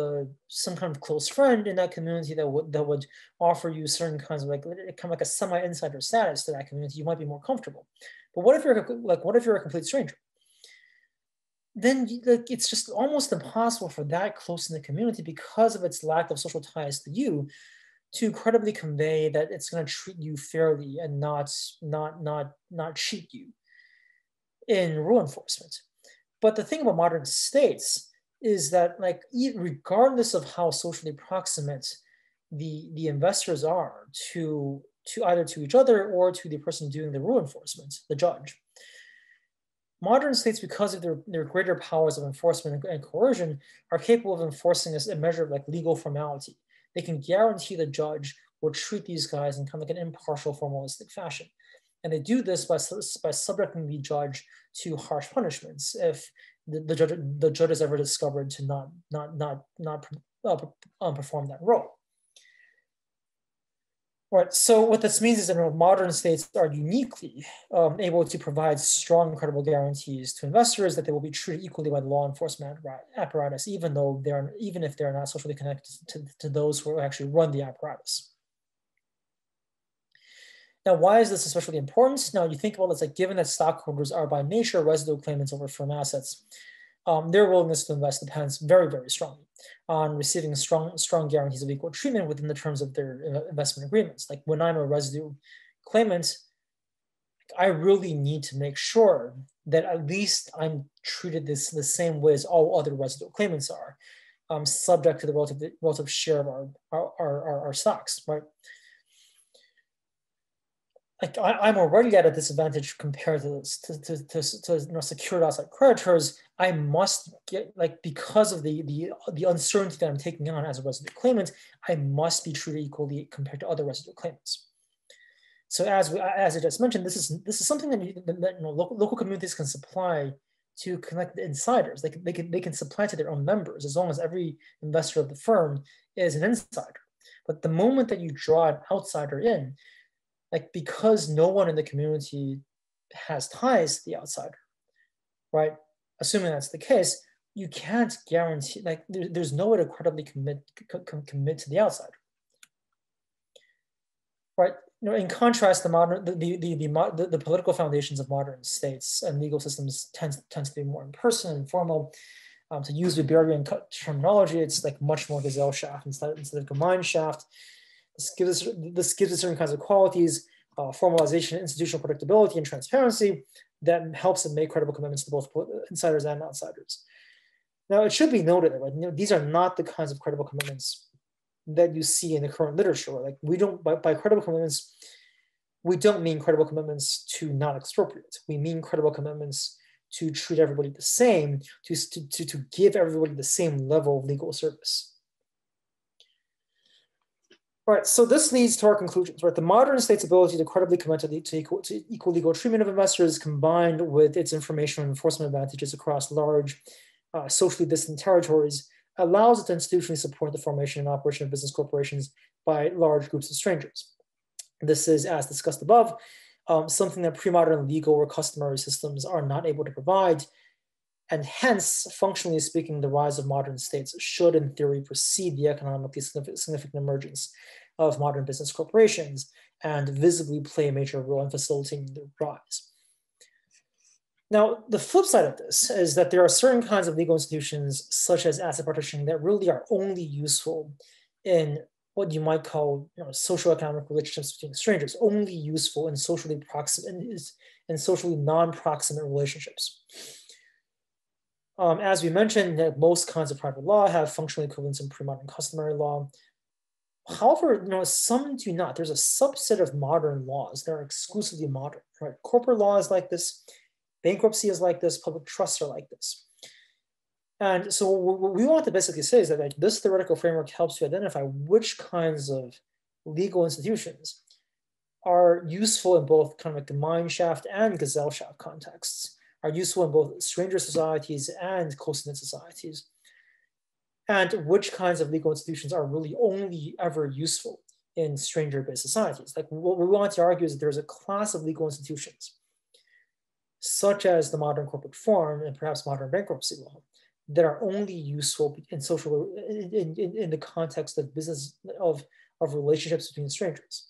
some kind of close friend in that community that would offer you certain kinds of like a semi-insider status to that community, you might be more comfortable. But what if you're a complete stranger? Then like, it's just almost impossible for that close in the community, because of its lack of social ties to you, to credibly convey that it's going to treat you fairly and not cheat you in rule enforcement. But the thing about modern states is that, like, regardless of how socially proximate the investors are to either to each other or to the person doing the rule enforcement, the judge, modern states, because of their greater powers of enforcement and coercion, are capable of enforcing a measure of like legal formality. They can guarantee the judge will treat these guys in kind of like an impartial, formalistic fashion. And they do this by subjecting the judge to harsh punishments if the judge is ever discovered to not perform that role. Right. So what this means is that modern states are uniquely able to provide strong, credible guarantees to investors that they will be treated equally by the law enforcement apparatus, even if they're not socially connected to those who actually run the apparatus. Now, why is this especially important? Now, you think, well, it's like, given that stockholders are by nature residual claimants over firm assets, their willingness to invest depends very, very strongly on receiving strong guarantees of equal treatment within the terms of their investment agreements. Like when I'm a residue claimant, I really need to make sure that at least I'm treated the same way as all other residue claimants are, subject to the relative share of our stocks, right? like I'm already at a disadvantage compared to securitized creditors. I must get, like, because of the uncertainty that I'm taking on as a residue claimant, I must be treated equally compared to other residue claimants. So as I just mentioned, this is something that, local communities can supply to connect the insiders. They can supply to their own members as long as every investor of the firm is an insider. But the moment that you draw an outsider in, like, because no one in the community has ties to the outsider, right? Assuming that's the case, you can't guarantee, like, there's no way to credibly commit to the outsider, right? You know, in contrast, the political foundations of modern states and legal systems tends to be more in-person and formal. To use Weberian terminology, it's like much more Gesellschaft instead of Gemeinschaft. This gives us certain kinds of qualities, formalization, institutional predictability, and transparency that helps them make credible commitments to both insiders and outsiders. Now, it should be noted that, you know, these are not the kinds of credible commitments that you see in the current literature. Like, we don't, by credible commitments, we don't mean credible commitments to not expropriate. We mean credible commitments to treat everybody the same, to give everybody the same level of legal service. All right, so this leads to our conclusions, right? The modern state's ability to credibly commit to equal legal treatment of investors, combined with its information and enforcement advantages across large, socially distant territories, allows it to institutionally support the formation and operation of business corporations by large groups of strangers. This is, as discussed above, something that pre-modern legal or customary systems are not able to provide, and hence, functionally speaking, the rise of modern states should, in theory, precede the economically significant emergence of modern business corporations and visibly play a major role in facilitating their rise. Now, the flip side of this is that there are certain kinds of legal institutions, such as asset partitioning, that really are only useful in what you might call, you know, socioeconomic relationships between strangers, only useful in socially proximate and socially non-proximate relationships. As we mentioned, most kinds of private law have functional equivalents in pre-modern customary law. However, you know, some do not. There's a subset of modern laws that are exclusively modern, right? Corporate law is like this, bankruptcy is like this, public trusts are like this. And so what we want to basically say is that, like, this theoretical framework helps you identify which kinds of legal institutions are useful in both kind of Gemeinschaft and Gesellschaft contexts, are useful in both stranger societies and close-knit societies, and which kinds of legal institutions are really only ever useful in stranger-based societies. Like, what we want to argue is that there's a class of legal institutions, such as the modern corporate form and perhaps modern bankruptcy law, that are only useful in social, in the context of business, of relationships between strangers.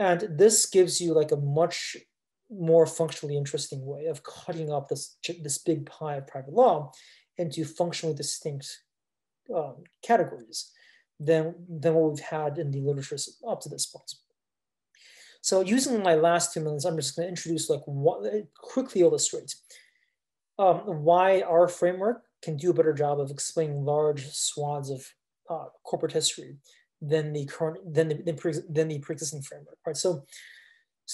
And this gives you, like, a much more functionally interesting way of cutting up this big pie of private law into functionally distinct categories than what we've had in the literature up to this point. So, using my last 2 minutes, I'm just going to introduce, like, quickly illustrate why our framework can do a better job of explaining large swaths of corporate history than the pre-existing framework. Right.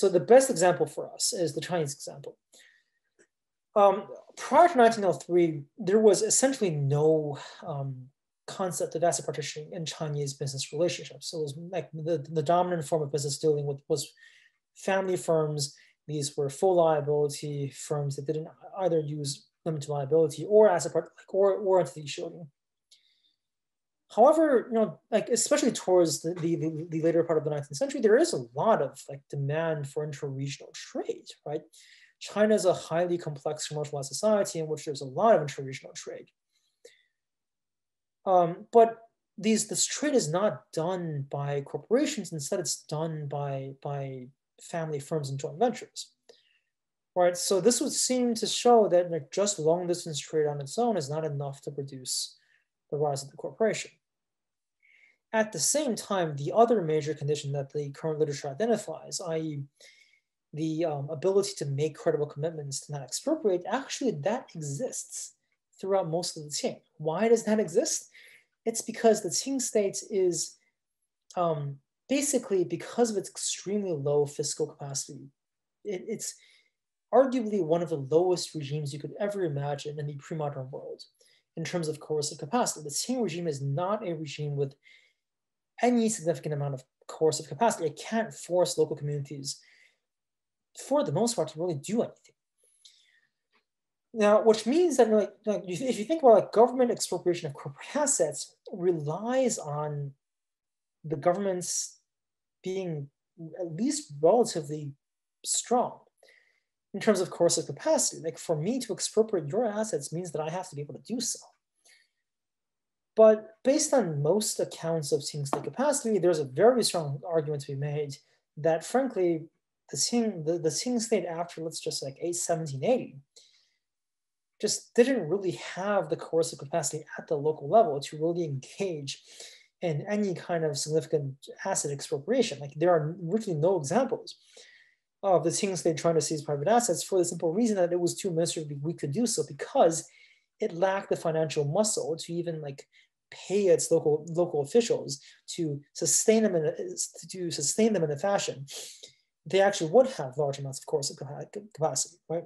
So the best example for us is the Chinese example. Prior to 1903, there was essentially no concept of asset partitioning in Chinese business relationships. So it was like the dominant form of business dealing with was family firms. These were full liability firms that didn't either use limited liability or asset or entity shielding. However, you know, like, especially towards the later part of the 19th century, there is a lot of, like, demand for interregional trade, right? China is a highly complex commercialized society in which there's a lot of interregional trade. But this trade is not done by corporations. Instead, it's done by family firms and joint ventures, right? So this would seem to show that, like, just long distance trade on its own is not enough to produce the rise of the corporation. At the same time, the other major condition that the current literature identifies, i.e. the ability to make credible commitments to not expropriate, actually that exists throughout most of the Qing. Why does that exist? It's because the Qing state is basically because of its extremely low fiscal capacity. It's arguably one of the lowest regimes you could ever imagine in the pre-modern world in terms of coercive capacity. The Qing regime is not a regime with any significant amount of coercive capacity. It can't force local communities, for the most part, to really do anything. Now, which means that like if you think about government expropriation of corporate assets relies on the government's being at least relatively strong in terms of coercive capacity. Like for me to expropriate your assets means that I have to be able to do so. But based on most accounts of Qing state capacity, there's a very strong argument to be made that frankly, the Qing state after, let's just like 1780, just didn't really have the coercive capacity at the local level to really engage in any kind of significant asset expropriation. Like there are really no examples of the Qing state trying to seize private assets for the simple reason that it was too administratively weak to do so because it lacked the financial muscle to even like pay its local officials to sustain them in a fashion they actually would have large amounts of coercive capacity, right?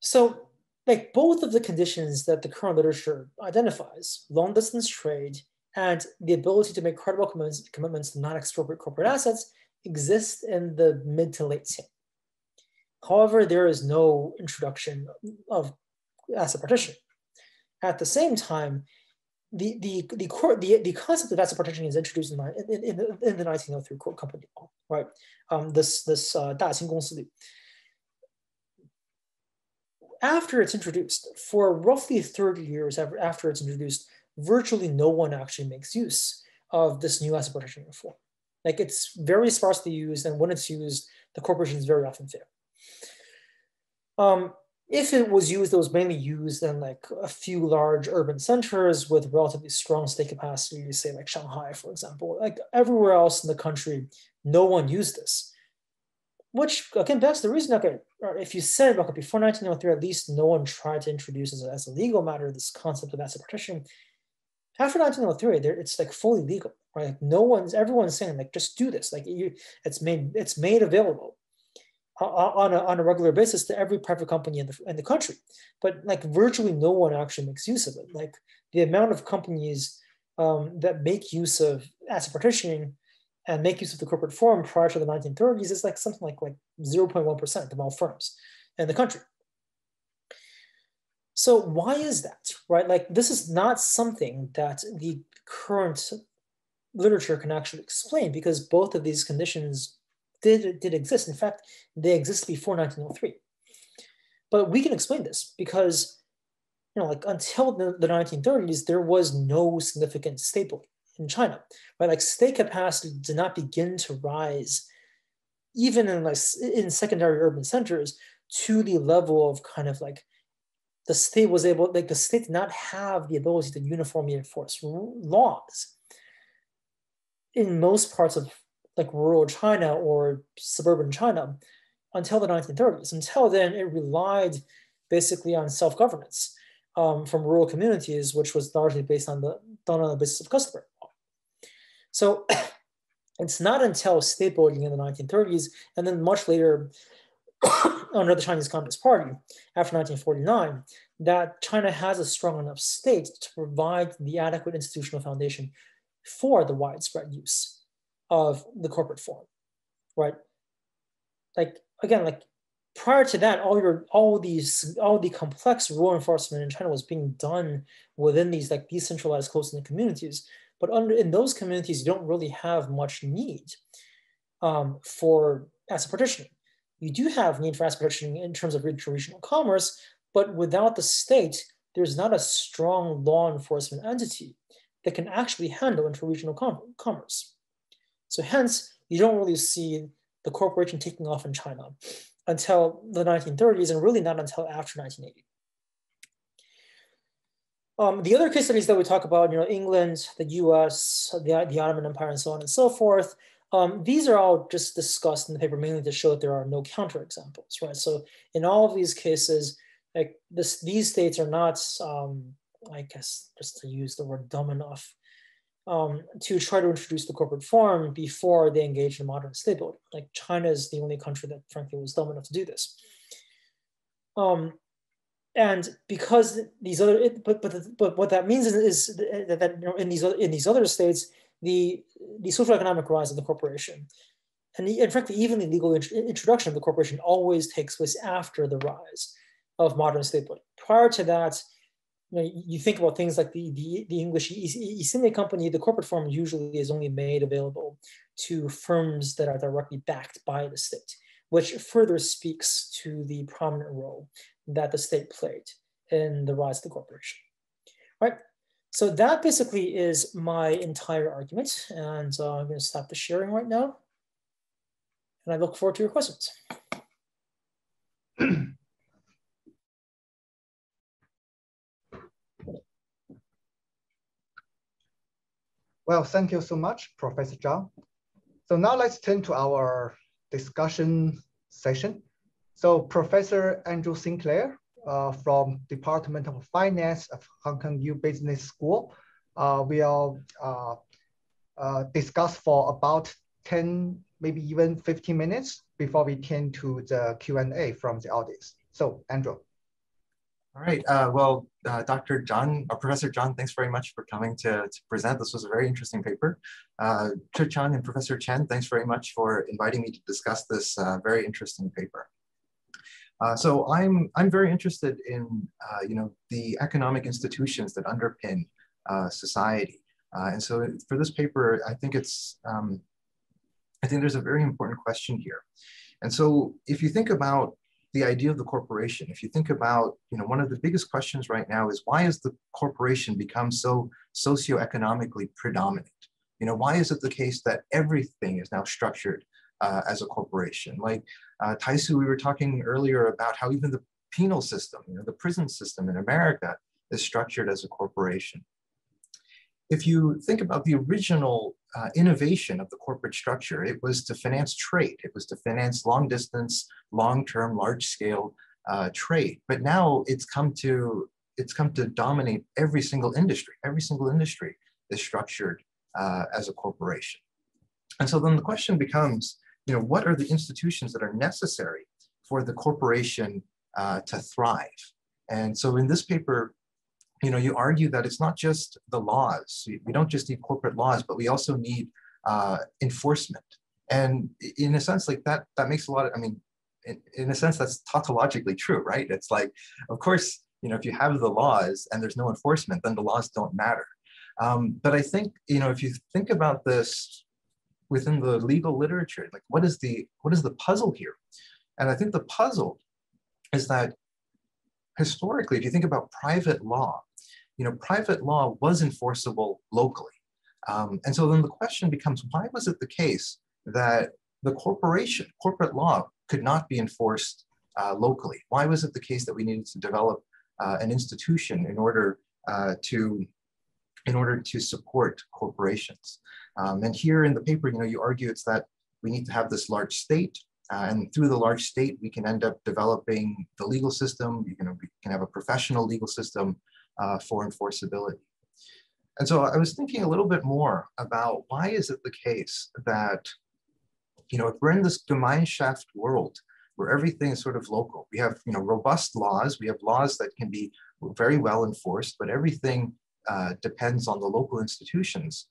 So like both of the conditions that the current literature identifies, long distance trade and the ability to make credible commitments to not expropriate corporate assets, exist in the mid to late Qing. However, there is no introduction of asset partition. At the same time, the concept of asset partition is introduced in the 1903 company law, right? This 大清公司律. After it's introduced, for roughly 30 years after it's introduced, virtually no one actually makes use of this new asset partition reform. Like it's very sparsely used, and when it's used, the corporations very often fail. If it was used, it was mainly used in like a few large urban centers with relatively strong state capacity, say like Shanghai, for example. Like everywhere else in the country, no one used this. Which, again, that's the reason, okay, if you said, okay, before 1903, at least no one tried to introduce as a legal matter this concept of asset partition. After 1903, it's like fully legal, right? Like no one's, everyone's saying like, just do this. Like it's made available on a regular basis to every private company in the country. But like virtually no one actually makes use of it. Like the amount of companies that make use of asset partitioning and make use of the corporate form prior to the 1930s is like something like 0.1% of all firms in the country. So why is that, right? Like this is not something that the current literature can actually explain because both of these conditions did exist. In fact, they existed before 1903. But we can explain this because, you know, like until the 1930s, there was no significant stapling in China, right? Like state capacity did not begin to rise, even in secondary urban centers, to the level of kind of like the state was able, like the state did not have the ability to uniformly enforce laws in most parts of like rural China or suburban China until the 1930s. Until then, it relied basically on self-governance from rural communities, which was largely based on the basis of customary law. So it's not until state building in the 1930s, and then much later under the Chinese Communist Party after 1949, that China has a strong enough state to provide the adequate institutional foundation for the widespread use of the corporate form, right? Like again, like prior to that, all the complex rule enforcement in China was being done within these like decentralized close-knit communities. But in those communities, you don't really have much need for asset partitioning. You do have need for asset partitioning in terms of regional commerce, but without the state, there's not a strong law enforcement entity that can actually handle interregional commerce. So hence, you don't really see the corporation taking off in China until the 1930s, and really not until after 1980. The other case studies that we talk about, you know, England, the US, the Ottoman Empire, and so on and so forth, these are all just discussed in the paper mainly to show that there are no counterexamples, right? So in all of these cases, like these states are not, I guess, just to use the word dumb enough, to try to introduce the corporate form before they engaged in modern state building. Like China is the only country that frankly was dumb enough to do this. And because these other, but what that means is that you know, in these other states, the social economic rise of the corporation, and frankly even the legal introduction of the corporation always takes place after the rise of modern state building. Prior to that, you know, you think about things like the English East India Company. The corporate form usually is only made available to firms that are directly backed by the state, which further speaks to the prominent role that the state played in the rise of the corporation. All right, so that basically is my entire argument, and I'm going to stop the sharing right now, and I look forward to your questions. Well, thank you so much, Professor Zhang. So now let's turn to our discussion session. So Professor Andrew Sinclair from Department of Finance of Hong Kong U Business School will discuss for about 10, maybe even 15 minutes before we turn to the Q&A from the audience. So Andrew. All right. Well, Dr. Zhang, Professor Zhang, thanks very much for coming to present. This was a very interesting paper. Zhu Chen and Professor Chen, thanks very much for inviting me to discuss this very interesting paper. So I'm very interested in you know, the economic institutions that underpin society, and so for this paper, I think it's I think there's a very important question here, and so if you think about the idea of the corporation, if you think about, you know, one of the biggest questions right now is why has the corporation become so socioeconomically predominant? You know, why is it the case that everything is now structured as a corporation? Like Taisu, we were talking earlier about how even the penal system, you know, the prison system in America is structured as a corporation. If you think about the original innovation of the corporate structure, it was to finance trade. It was to finance long distance, long-term, large-scale trade. But now it's come to dominate every single industry. Every single industry is structured as a corporation. And so then the question becomes, you know, what are the institutions that are necessary for the corporation to thrive? And so in this paper, you know, you argue that it's not just the laws. We don't just need corporate laws, but we also need enforcement. And in a sense, like that makes a lot of, I mean, in a sense, that's tautologically true, right? It's like, of course, you know, if you have the laws and there's no enforcement, then the laws don't matter. But I think, you know, if you think about this within the legal literature, like what is the puzzle here? And I think the puzzle is that historically, if you think about private law, you know, private law was enforceable locally. And so then the question becomes, why was it the case that the corporate law could not be enforced locally? Why was it the case that we needed to develop an institution in order to support corporations? And here in the paper, you know, you argue it's that we need to have this large state. And through the large state, we can end up developing the legal system. We can have a professional legal system for enforceability. And so I was thinking a little bit more about why is it the case that, you know, if we're in this Gemeinschaft world where everything is sort of local, we have, you know, robust laws, we have laws that can be very well enforced, but everything depends on the local institutions.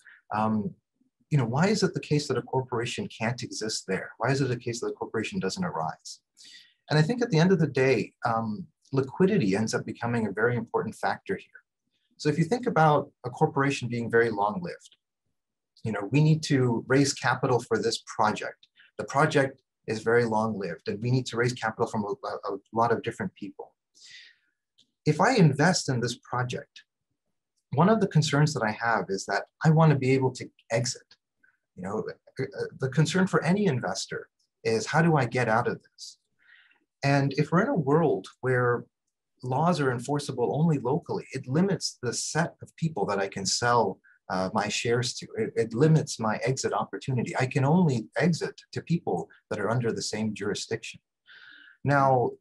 You know, why is it the case that a corporation can't exist there? Why is it the case that a corporation doesn't arise? And I think at the end of the day, liquidity ends up becoming a very important factor here. So if you think about a corporation being very long-lived, you know, we need to raise capital for this project. The project is very long-lived, and we need to raise capital from a lot of different people. If I invest in this project, one of the concerns that I have is that I want to be able to exit. You know, the concern for any investor is how do I get out of this? And if we're in a world where laws are enforceable only locally, it limits the set of people that I can sell my shares to. It limits my exit opportunity. I can only exit to people that are under the same jurisdiction. Now,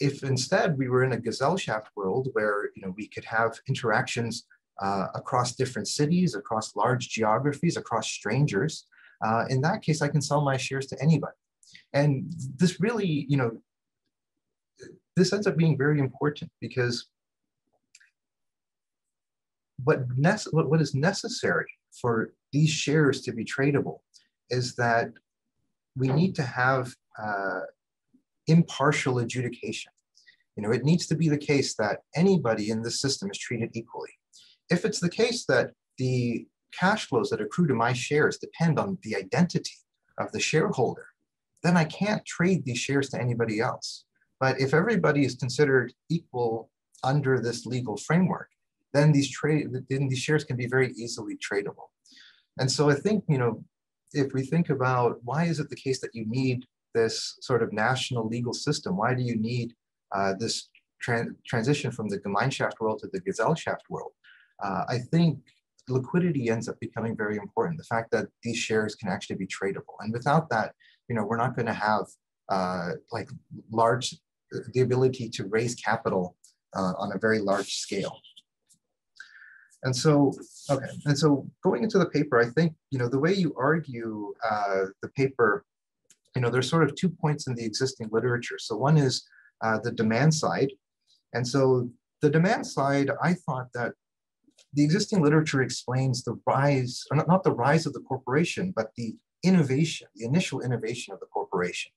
if instead we were in a Gesellschaft world where, you know, we could have interactions across different cities, across large geographies, across strangers, in that case, I can sell my shares to anybody. And this really, you know, this ends up being very important because what is necessary for these shares to be tradable is that we need to have impartial adjudication. You know, it needs to be the case that anybody in this system is treated equally. If it's the case that the cash flows that accrue to my shares depend on the identity of the shareholder, then I can't trade these shares to anybody else. But if everybody is considered equal under this legal framework, then these shares can be very easily tradable. And so I think, you know, if we think about why is it the case that you need this sort of national legal system, why do you need this transition from the Gemeinschaft world to the Gesellschaft world? I think liquidity ends up becoming very important. The fact that these shares can actually be tradable, and without that, you know, we're not going to have the ability to raise capital on a very large scale. And so, okay. And so going into the paper, I think, you know, the way you argue the paper, you know, there's sort of 2 points in the existing literature. So one is the demand side. And so the demand side, I thought that the existing literature explains the rise, or not the rise of the corporation, but the innovation, the initial innovation of the corporation.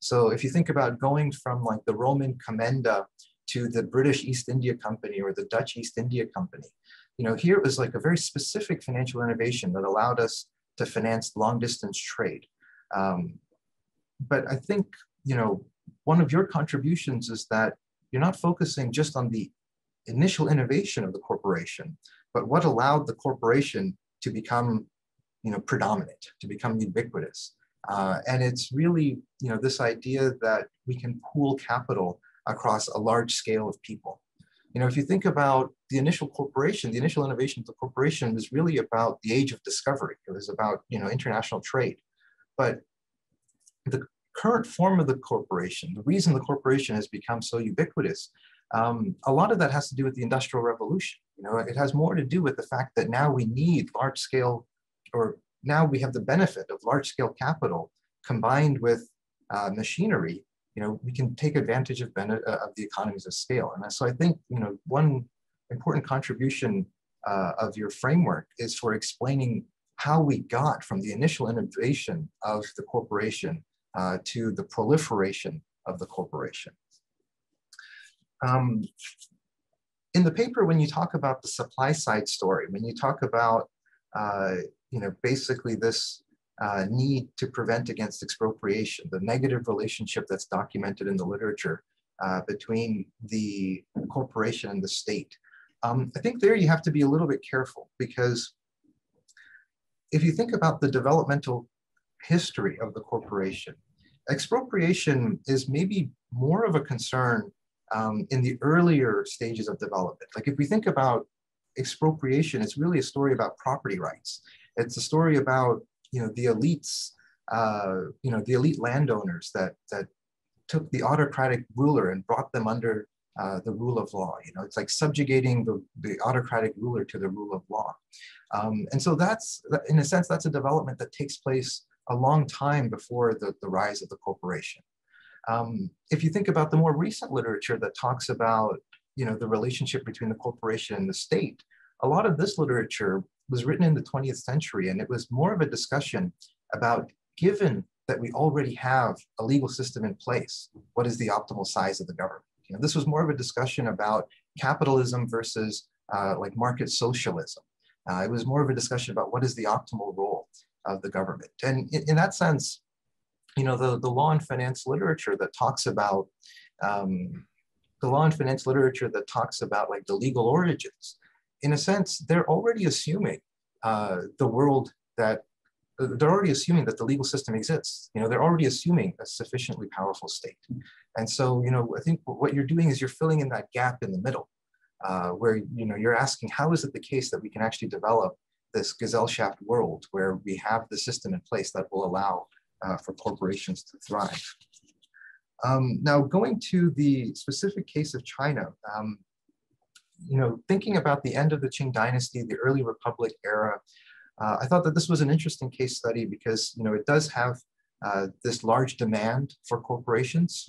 So if you think about going from like the Roman Commenda to the British East India Company or the Dutch East India Company, you know, here it was like a very specific financial innovation that allowed us to finance long distance trade. But I think, you know, one of your contributions is that you're not focusing just on the initial innovation of the corporation, but what allowed the corporation to become, you know, predominant, to become ubiquitous. And it's really, you know, this idea that we can pool capital across a large scale of people. You know, if you think about the initial corporation, the initial innovation of the corporation was really about the age of discovery. It was about, you know, international trade. But the current form of the corporation, the reason the corporation has become so ubiquitous, a lot of that has to do with the Industrial Revolution. You know, it has more to do with the fact that now we need large scale, or now we have the benefit of large scale capital combined with machinery. You know, we can take advantage of the economies of scale. And so I think, you know, one important contribution of your framework is for explaining how we got from the initial innovation of the corporation to the proliferation of the corporation. In the paper, when you talk about the supply side story, when you talk about, you know, basically this need to prevent against expropriation, the negative relationship that's documented in the literature between the corporation and the state. I think there you have to be a little bit careful, because if you think about the developmental history of the corporation, expropriation is maybe more of a concern in the earlier stages of development. Like if we think about expropriation, it's really a story about property rights. It's a story about, you know, the elites, you know, the elite landowners that took the autocratic ruler and brought them under the rule of law. You know, it's like subjugating the autocratic ruler to the rule of law. And so that's, in a sense, that's a development that takes place a long time before the rise of the corporation. If you think about the more recent literature that talks about, you know, the relationship between the corporation and the state, a lot of this literature was written in the 20th century, and it was more of a discussion about, given that we already have a legal system in place, what is the optimal size of the government? You know, this was more of a discussion about capitalism versus like market socialism. It was more of a discussion about what is the optimal role of the government. And in that sense, you know, the law and finance literature that talks about like the legal origins, in a sense, they're already assuming that the legal system exists. You know, they're already assuming a sufficiently powerful state. And so, you know, I think what you're doing is you're filling in that gap in the middle, where, you know, you're asking, how is it the case that we can actually develop this Gesellschaft world where we have the system in place that will allow for corporations to thrive? Now, going to the specific case of China, thinking about the end of the Qing dynasty, the early Republic era, I thought that this was an interesting case study because, it does have this large demand for corporations,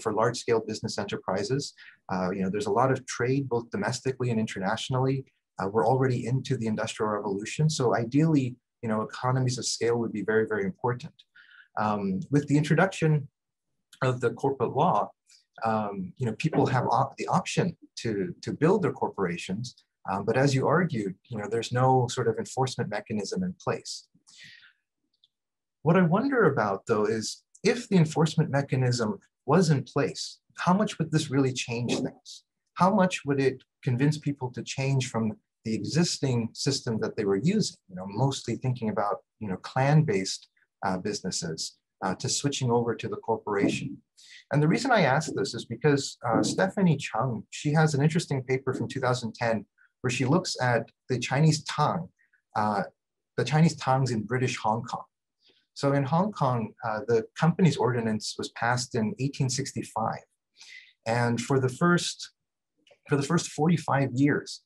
for large-scale business enterprises. There's a lot of trade, both domestically and internationally. We're already into the Industrial Revolution. So ideally, economies of scale would be very, very important. With the introduction of the corporate law, people have the option to build their corporations. But as you argued, there's no sort of enforcement mechanism in place. What I wonder about, though, is if the enforcement mechanism was in place, how much would this really change things? How much would it convince people to change from the existing system that they were using, mostly thinking about, clan-based businesses, to switching over to the corporation? And the reason I ask this is because Stephanie Chung, she has an interesting paper from 2010 where she looks at the Chinese Tang, the Chinese Tangs in British Hong Kong. So in Hong Kong, the company's ordinance was passed in 1865. And for the first 45 years,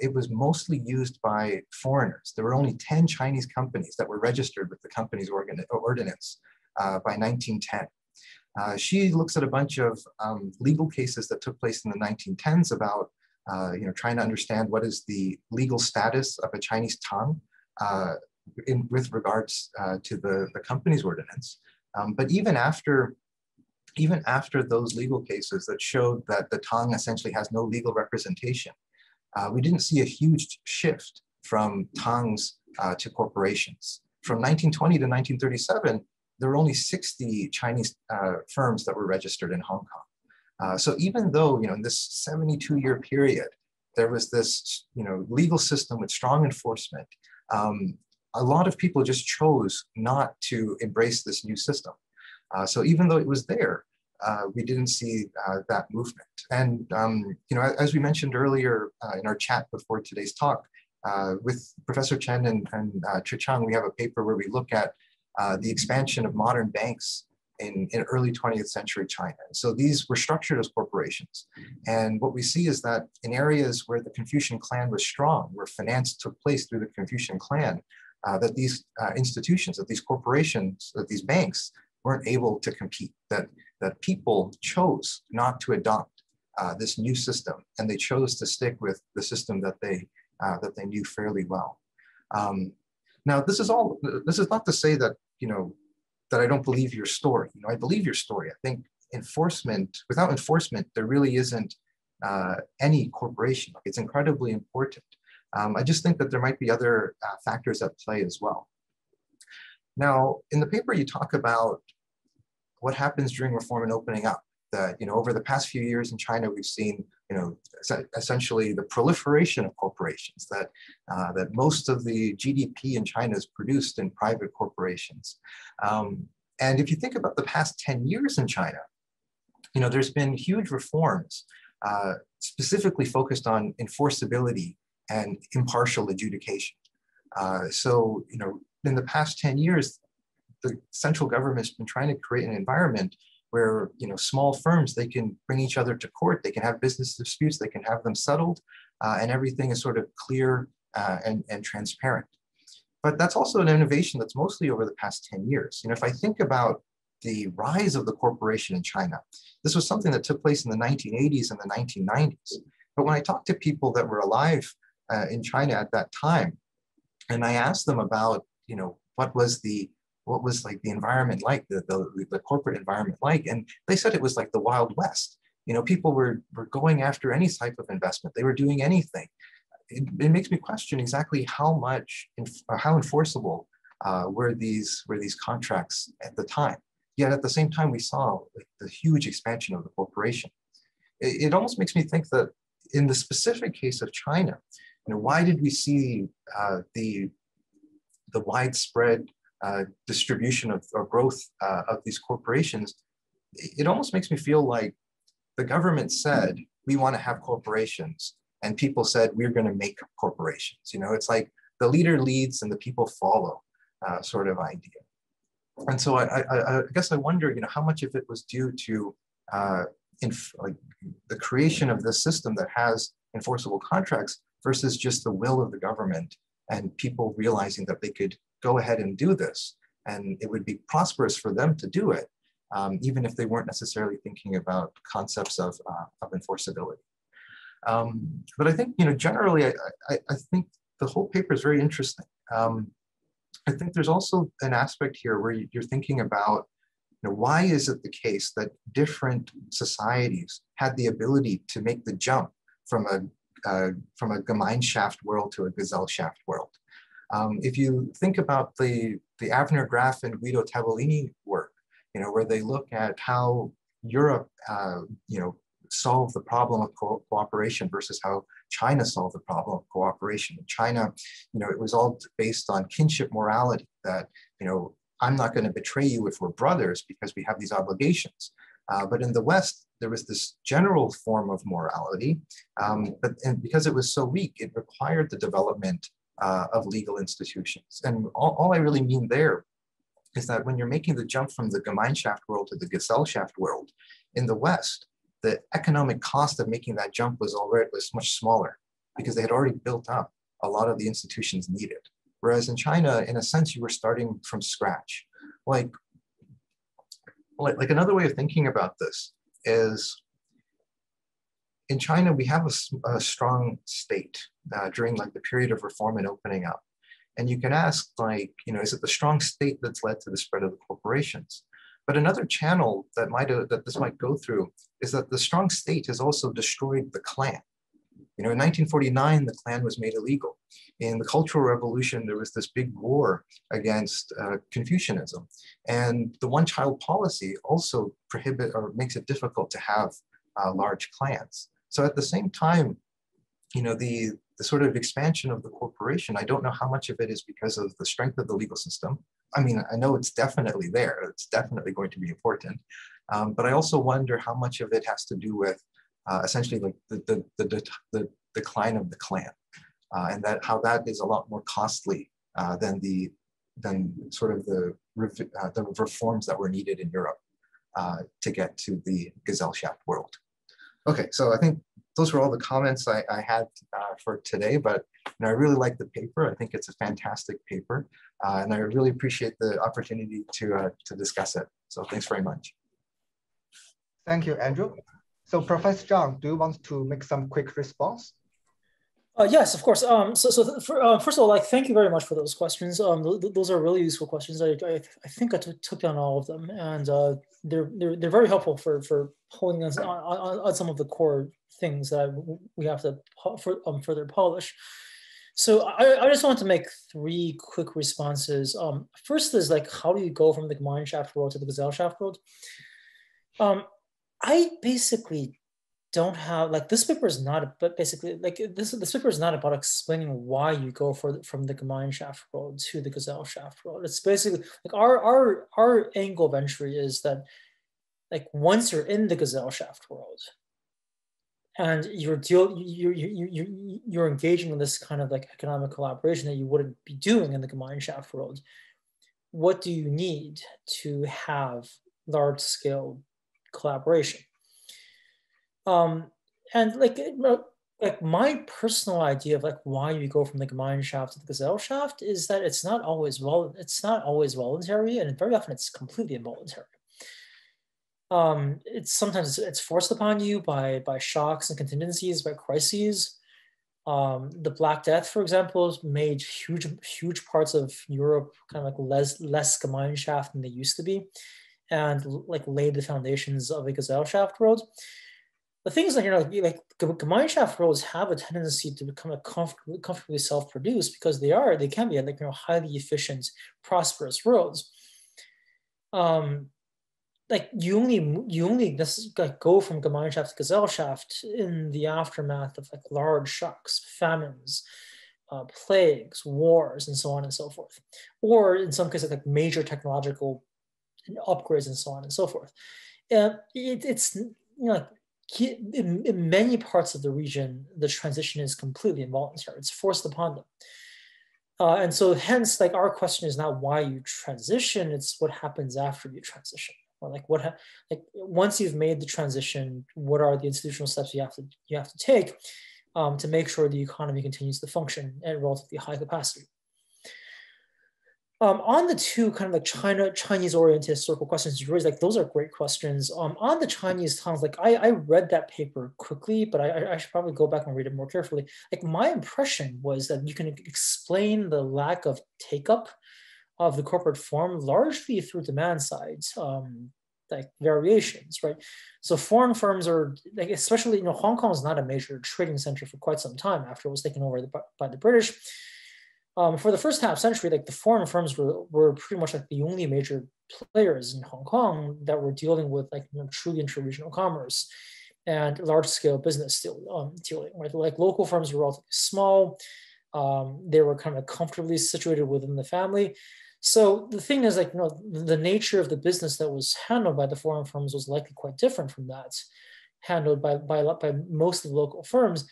it was mostly used by foreigners. There were only 10 Chinese companies that were registered with the company's ordinance by 1910. She looks at a bunch of legal cases that took place in the 1910s about trying to understand what is the legal status of a Chinese Tang with regards to the company's ordinance. But even after those legal cases that showed that the Tang essentially has no legal representation, we didn't see a huge shift from Tangs to corporations. From 1920 to 1937, there were only 60 Chinese firms that were registered in Hong Kong. So even though, in this 72-year period, there was this, legal system with strong enforcement, a lot of people just chose not to embrace this new system. So even though it was there, we didn't see that movement. And, as we mentioned earlier in our chat before today's talk, with Professor Chen and Chicheng, we have a paper where we look at the expansion of modern banks in early 20th century China. So these were structured as corporations. And what we see is that in areas where the Confucian clan was strong, where finance took place through the Confucian clan, that these institutions, that these corporations, that these banks weren't able to compete, that people chose not to adopt this new system, and they chose to stick with the system that they knew fairly well. Now, this is not to say that, that I don't believe your story. I believe your story. I think without enforcement, there really isn't any corporation. It's incredibly important. I just think that there might be other factors at play as well. Now, in the paper, you talk about what happens during reform and opening up. That, over the past few years in China, we've seen, essentially the proliferation of corporations. That most of the GDP in China is produced in private corporations. And if you think about the past 10 years in China, there's been huge reforms, specifically focused on enforceability and impartial adjudication. So, in the past 10 years, the central government's been trying to create an environment where small firms, they can bring each other to court, they can have business disputes, they can have them settled, and everything is sort of clear and transparent. But that's also an innovation that's mostly over the past 10 years. If I think about the rise of the corporation in China, this was something that took place in the 1980s and the 1990s. But when I talked to people that were alive in China at that time, and I asked them about what was like the environment like, the corporate environment like? And they said it was like the Wild West. People were going after any type of investment. They were doing anything. It makes me question exactly how enforceable were these contracts at the time. Yet at the same time, we saw the huge expansion of the corporation. It almost makes me think that in the specific case of China, why did we see the widespread distribution of or growth of these corporations? It almost makes me feel like the government said, we want to have corporations, and people said, we're going to make corporations. It's like the leader leads and the people follow sort of idea. And so I guess I wonder, how much of it was due to the creation of this system that has enforceable contracts versus just the will of the government and people realizing that they could go ahead and do this. And it would be prosperous for them to do it, even if they weren't necessarily thinking about concepts of enforceability. But I think, generally, I think the whole paper is very interesting. I think there's also an aspect here where you're thinking about, why is it the case that different societies had the ability to make the jump from a Gemeinschaft world to a Gesellschaft world? If you think about the Avner Graf and Guido Tabellini work, where they look at how Europe, solve the problem of cooperation versus how China solved the problem of cooperation. In China, it was all based on kinship morality that, I'm not going to betray you if we're brothers because we have these obligations. But in the West, there was this general form of morality, and because it was so weak, it required the development of legal institutions. And all I really mean there is that when you're making the jump from the Gemeinschaft world to the Gesellschaft world in the West, the economic cost of making that jump was much smaller because they had already built up a lot of the institutions needed. Whereas in China, in a sense, you were starting from scratch. Like another way of thinking about this is in China, we have a strong state during the period of reform and opening up. And you can ask is it the strong state that's led to the spread of the corporations? But another channel that this might go through is that the strong state has also destroyed the clan. In 1949, the clan was made illegal. In the Cultural Revolution, there was this big war against Confucianism, and the one-child policy also makes it difficult to have large clans. So at the same time, the sort of expansion of the corporation, I don't know how much of it is because of the strength of the legal system. I mean, I know it's definitely there. It's definitely going to be important. But I also wonder how much of it has to do with essentially the decline of the clan, and that how that is a lot more costly than sort of the reforms that were needed in Europe to get to the Gesellschaft world. Okay, so I think those were all the comments I had for today, but I really like the paper. I think it's a fantastic paper, and I really appreciate the opportunity to discuss it. So thanks very much. Thank you, Andrew. So Professor Zhang, do you want to make some quick response? Yes, of course. First of all, thank you very much for those questions. Those are really useful questions. I think I took down all of them, and they're very helpful for holding us on some of the core things that we have to further polish. So I just want to make three quick responses. First is how do you go from the Gemeinschaft world to the Gesellschaft world? I basically don't have this paper is not, but basically this paper is not about explaining why you go from the Gemeinschaft world to the Gesellschaft world. It's basically our angle of entry is that once you're in the Gesellschaft world and you're engaging in this kind of economic collaboration that you wouldn't be doing in the Gemeinschaft world, what do you need to have large scale collaboration? And my personal idea of why you go from the Gemeinschaft to the Gesellschaft is that it's not always voluntary, and very often it's completely involuntary. Sometimes it's forced upon you by shocks and contingencies, by crises. The Black Death, for example, made huge parts of Europe kind of less Gemeinschaft than they used to be, and laid the foundations of a Gesellschaft world. The things that Gemeinschaft roles have a tendency to become comfortably self-produced because they can be highly efficient, prosperous roads. You only go from Gemeinschaft to Gesellschaft in the aftermath of large shocks, famines, plagues, wars, and so on and so forth, or in some cases major technological upgrades and so on and so forth. In many parts of the region, the transition is completely involuntary. It's forced upon them. And so hence, our question is not why you transition, it's what happens after you transition. Or once you've made the transition, what are the institutional steps you have to take? to make sure the economy continues to function at relatively high capacity. On the two kind of like Chinese-oriented historical questions you raised, like those are great questions. On the Chinese tongues, like I read that paper quickly, but I should probably go back and read it more carefully. Like my impression was that you can explain the lack of take-up of the corporate form largely through demand side like variations, right? So foreign firms are like, especially, you know, Hong Kong is not a major trading center for quite some time after it was taken over by the British. For the first half century, like the foreign firms were pretty much like the only major players in Hong Kong that were dealing with like, you know, true intra-regional commerce and large-scale business dealing, right? Like local firms were relatively small. They were kind of comfortably situated within the family. So the thing is, like, you know, the nature of the business that was handled by the foreign firms was likely quite different from that handled by most of the local firms,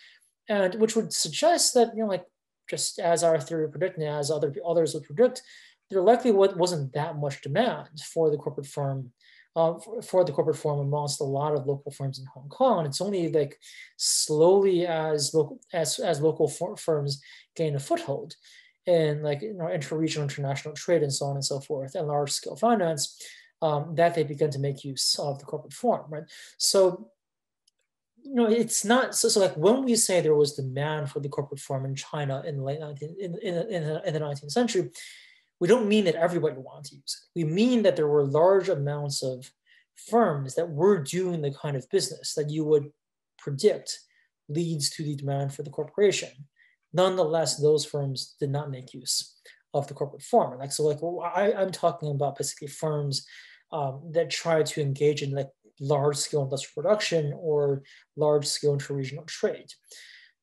and which would suggest that, you know, like, just as our theory predicted, and as others would predict, there likely wasn't that much demand for the corporate firm, amongst a lot of local firms in Hong Kong. And it's only like slowly as local firms gain a foothold in, like, you know, intra-regional, international trade, and so on and so forth, and large-scale finance, that they begin to make use of the corporate form, right? So, you know, it's not so like when we say there was demand for the corporate form in China in the late 19th century, we don't mean that everybody wanted to use it. We mean that there were large amounts of firms that were doing the kind of business that you would predict leads to the demand for the corporation. Nonetheless, those firms did not make use of the corporate form. Like, so, like, I'm talking about basically firms that try to engage in, like, large-scale industrial production or large-scale intra-regional trade.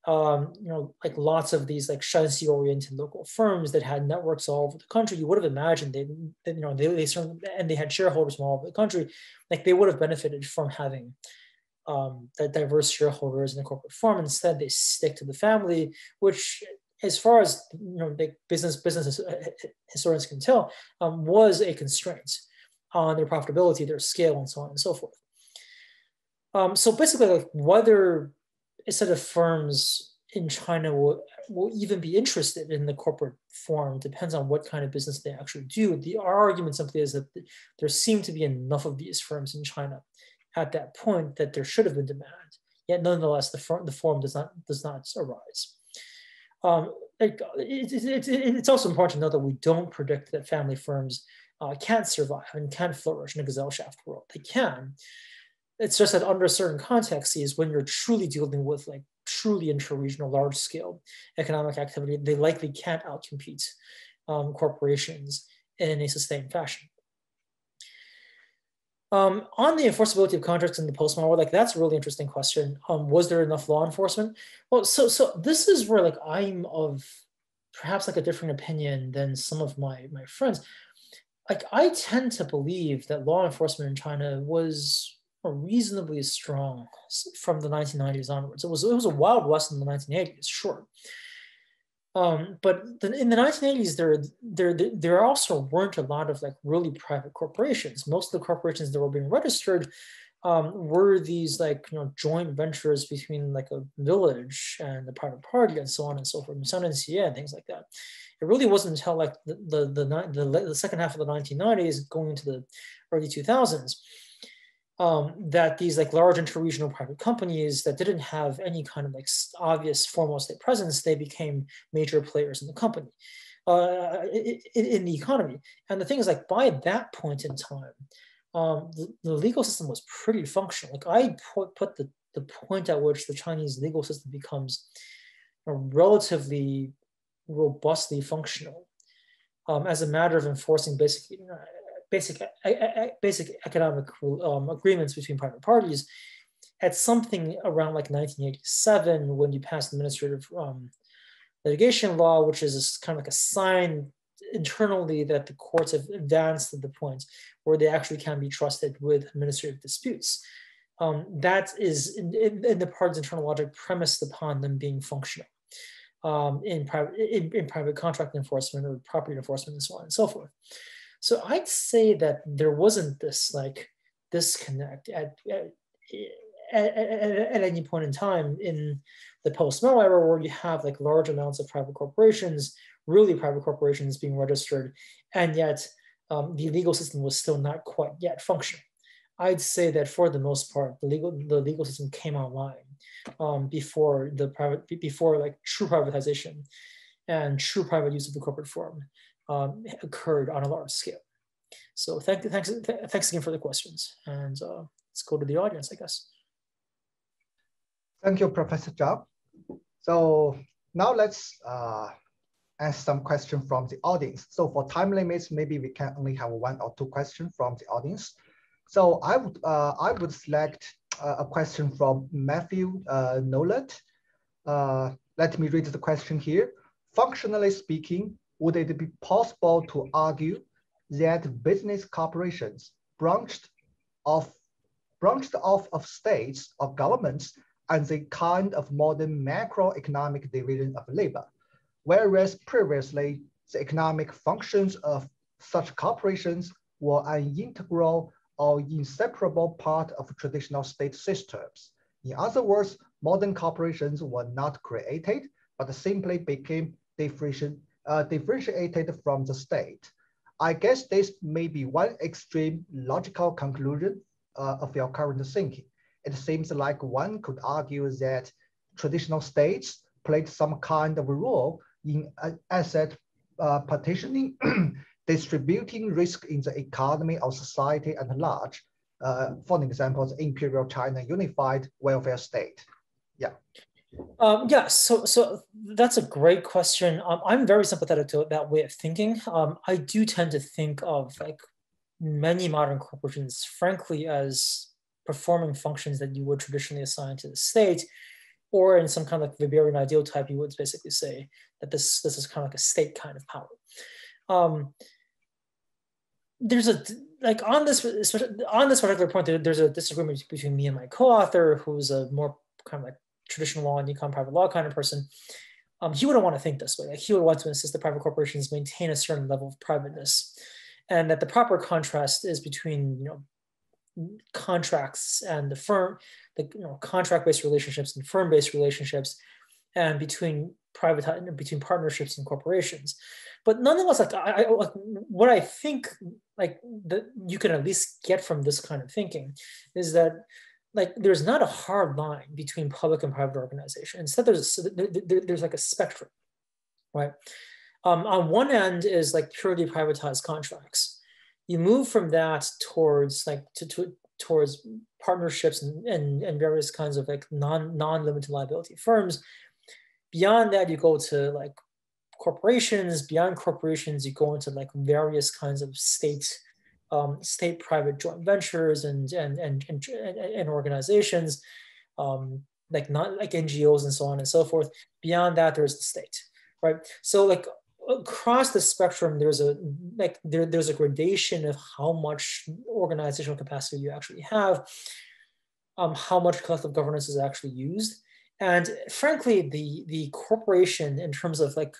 You know, like lots of these like Shanxi-oriented local firms that had networks all over the country. You would have imagined they you know, they certainly, and they had shareholders from all over the country. Like they would have benefited from having that diverse shareholders in the corporate form. Instead, they stick to the family, which, as far as, you know, like business historians can tell, was a constraint on their profitability, their scale, and so on and so forth. So basically, like, whether a set of firms in China will even be interested in the corporate form depends on what kind of business they actually do. Our argument simply is that there seemed to be enough of these firms in China at that point that there should have been demand. Yet nonetheless, the form does not arise. It's also important to note that we don't predict that family firms can't survive and can't flourish in a gazelle shaft world. They can. It's just that under certain contexts, is when you're truly dealing with like truly intra-regional, large-scale economic activity, they likely can't outcompete corporations in a sustained fashion. On the enforceability of contracts in the post-modern world, like that's a really interesting question. Was there enough law enforcement? Well, so this is where like I'm of perhaps like a different opinion than some of my friends. Like I tend to believe that law enforcement in China was reasonably strong from the 1990s onwards. It was a wild west in the 1980s, sure. But in the 1980s, there also weren't a lot of like really private corporations. Most of the corporations that were being registered were these like, you know, joint ventures between like a village and the private party and so on and so forth, and things like that. It really wasn't until like the second half of the 1990s, going into the early 2000s, that these like large inter-regional private companies that didn't have any kind of like obvious formal state presence, they became major players in the company, in the economy. And the thing is, like by that point in time, the legal system was pretty functional. Like I put the point at which the Chinese legal system becomes relatively robustly functional as a matter of enforcing basic economic agreements between private parties at something around like 1987 when you passed administrative litigation law, which is kind of like a sign internally that the courts have advanced to the point where they actually can be trusted with administrative disputes. That is in the parties' internal logic premised upon them being functional in private contract enforcement or property enforcement and so on and so forth. So I'd say that there wasn't this like disconnect at any point in time in the post-Mao era, where you have like large amounts of private corporations, really private corporations being registered, and yet the legal system was still not quite yet functional. I'd say that for the most part, the legal system came online before like true privatization and true private use of the corporate form occurred on a large scale. So thanks again for the questions, and let's go to the audience, I guess. Thank you, Professor Zhang. So now let's ask some questions from the audience. So for time limits, maybe we can only have one or two questions from the audience. So I would select a question from Matthew Nolet. Let me read the question here. Functionally speaking, would it be possible to argue that business corporations branched off of states, of governments, as a kind of modern macroeconomic division of labor, whereas previously the economic functions of such corporations were an integral or inseparable part of traditional state systems? In other words, modern corporations were not created, but simply became differentiated from the state. I guess this may be one extreme logical conclusion of your current thinking. It seems like one could argue that traditional states played some kind of a role in asset partitioning, distributing risk in the economy or society at large. For example, the Imperial China Unified Welfare State. Yeah. Yeah, so that's a great question. I'm very sympathetic to that way of thinking. I do tend to think of like many modern corporations, frankly, as performing functions that you would traditionally assign to the state, or in some kind of Weberian ideal type, you would basically say that this is kind of like a state kind of power. There's a, like on this particular point, there's a disagreement between me and my co-author, who's a more kind of like traditional law and econ private law kind of person. He wouldn't want to think this way. Like he would want to insist that private corporations maintain a certain level of privateness, and that the proper contrast is between, you know, contracts and the firm, contract-based relationships and firm-based relationships, and between between partnerships and corporations. But nonetheless, like what I think, like that you can at least get from this kind of thinking is that like there's not a hard line between public and private organization. Instead, there's like a spectrum, right? On one end is like purely privatized contracts. You move from that towards like towards partnerships and various kinds of like non-limited liability firms. Beyond that, you go to like corporations. Beyond corporations, you go into like various kinds of state private joint ventures and organizations, like not like NGOs and so on and so forth. Beyond that, there's the state, right? So like across the spectrum, there's a gradation of how much organizational capacity you actually have, how much collective governance is actually used, and frankly, the corporation in terms of like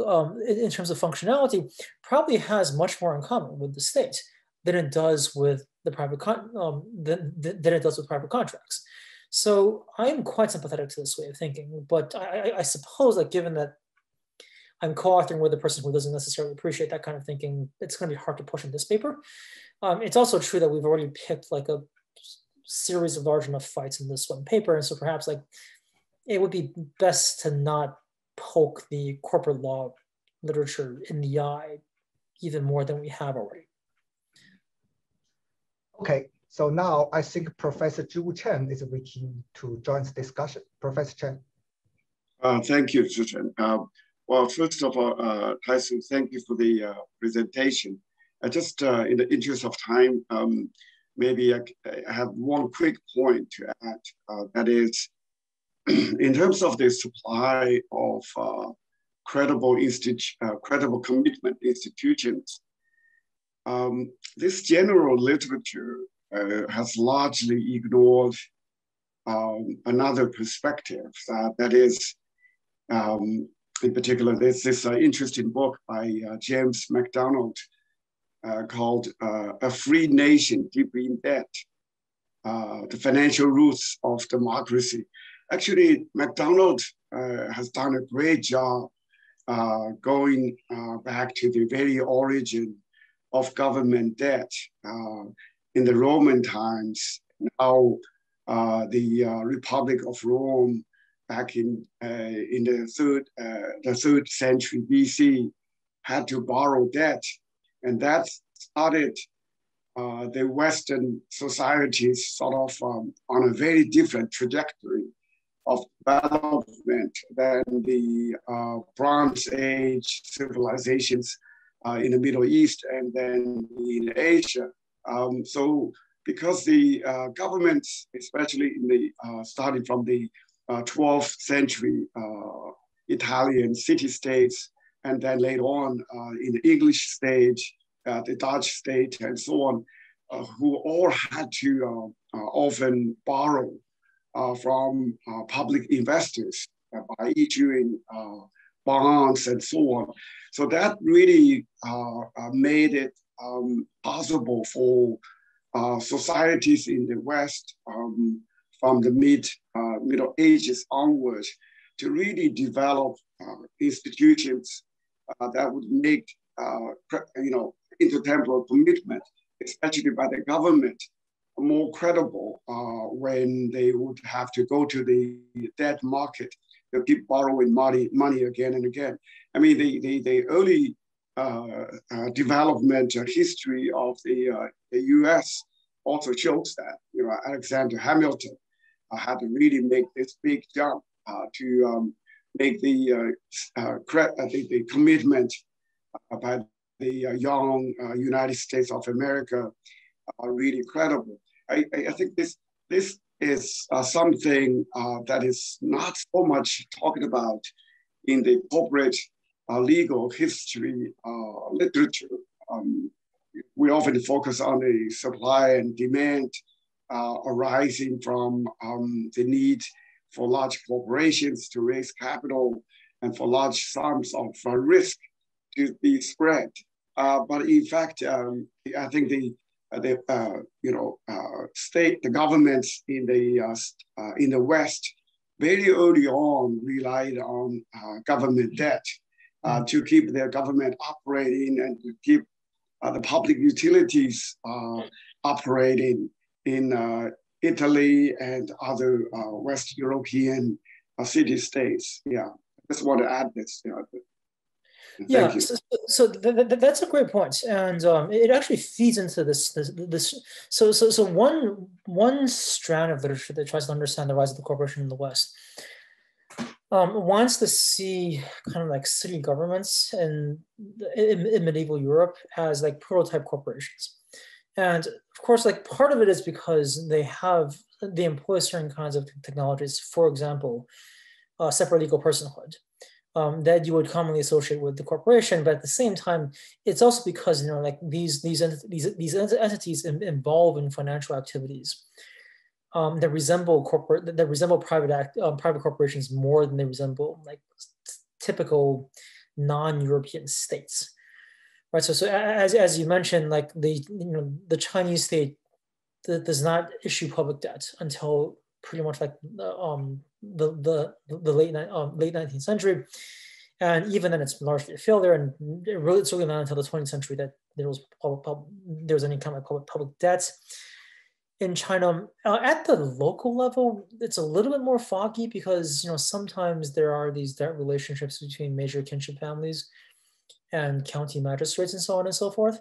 in terms of functionality probably has much more in common with the state than it does with the private than it does with private contracts. So I'm quite sympathetic to this way of thinking, but I suppose that given that I'm co-authoring with a person who doesn't necessarily appreciate that kind of thinking, it's going to be hard to push in this paper. It's also true that we've already picked like a series of large enough fights in this one paper, and so perhaps like it would be best to not poke the corporate law literature in the eye even more than we have already. Okay, so now I think Professor Zhu Chen is waiting to join the discussion. Professor Chen. Thank you, Zhu Chen. Well, first of all, Taisu, thank you for the presentation. Just in the interest of time, maybe I have one quick point to add. That is, in terms of the supply of credible commitment institutions, this general literature has largely ignored another perspective. That is, in particular, there's this interesting book by James MacDonald called A Free Nation Deeply in Debt, The Financial Roots of Democracy. Actually, MacDonald has done a great job going back to the very origin of government debt in the Roman times, how the Republic of Rome back in the third century BC had to borrow debt, and that started the Western societies sort of on a very different trajectory of development than the Bronze Age civilizations in the Middle East and then in Asia. So because the governments, especially in the starting from the 12th century Italian city-states, and then later on in the English stage, the Dutch state and so on, who all had to often borrow from public investors by issuing bonds and so on. So that really made it possible for societies in the West from the Middle Ages onwards to really develop institutions that would make intertemporal commitment, especially by the government, more credible when they would have to go to the debt market to keep borrowing money again and again. I mean, the early development history of the U.S. also shows that. You know, Alexander Hamilton had to really make this big jump to make the commitment by the young United States of America are really credible. I think this is something that is not so much talked about in the corporate legal history literature. We often focus on the supply and demand arising from the need for large corporations to raise capital and for large sums of risk to be spread. But in fact, I think the governments in the West very early on relied on government debt to keep their government operating and to keep the public utilities operating in Italy and other West European city-states. Yeah, I just want to add this. You know, yeah, so that's a great point, and it actually feeds into this. So one strand of literature that tries to understand the rise of the corporation in the West wants to see kind of like city governments in medieval Europe as like prototype corporations, and of course, like part of it is because they employ certain kinds of technologies. For example, separate legal personhood. That you would commonly associate with the corporation, but at the same time, it's also because these entities involved in financial activities that resemble private corporations more than they resemble like typical non-European states, right? So as you mentioned, like the Chinese state does not issue public debt until pretty much like the late 19th century, and even then it's largely a failure. And it's really not until the 20th century that there was any kind of public debt in China. At the local level, it's a little bit more foggy because sometimes there are these debt relationships between major kinship families and county magistrates and so on and so forth.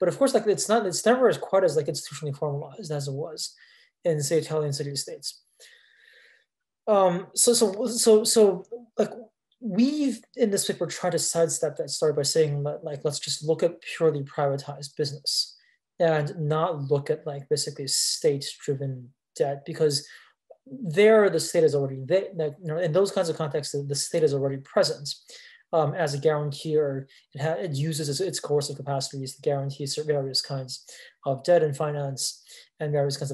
But of course, like it's never as quite as like institutionally formalized as it was in say Italian city-states. So like we've in this paper tried to sidestep that story by saying that let's just look at purely privatized business and not look at basically state-driven debt, because there the state is already there. In those kinds of contexts, the state is already present as a guarantor. It uses its coercive capacities to guarantee various kinds of debt and finance and various kinds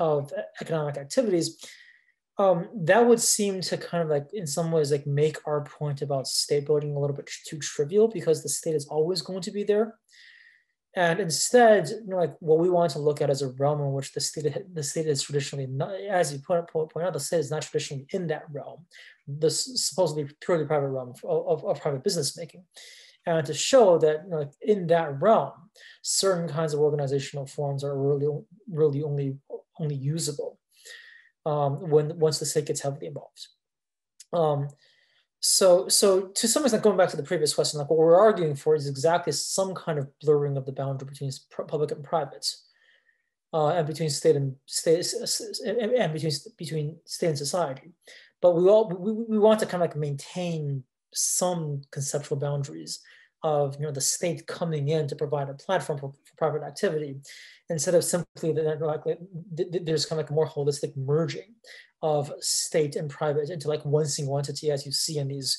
of economic activities. That would seem to kind of in some ways make our point about state building a little bit too trivial, because the state is always going to be there. And instead, you know, like what we want to look at is a realm in which the state is traditionally not, as you point out, the state is not traditionally in that realm, this supposedly purely private realm of private business making. And to show that, you know, in that realm, certain kinds of organizational forms are really only usable once the state gets heavily involved. So to some extent, going back to the previous question, like what we're arguing for is exactly some kind of blurring of the boundary between public and private, and between state and state and society. But we want to kind of like maintain some conceptual boundaries of, you know, the state coming in to provide a platform for private activity, instead of simply that like there's kind of like a more holistic merging of state and private into like one single entity, as you see in these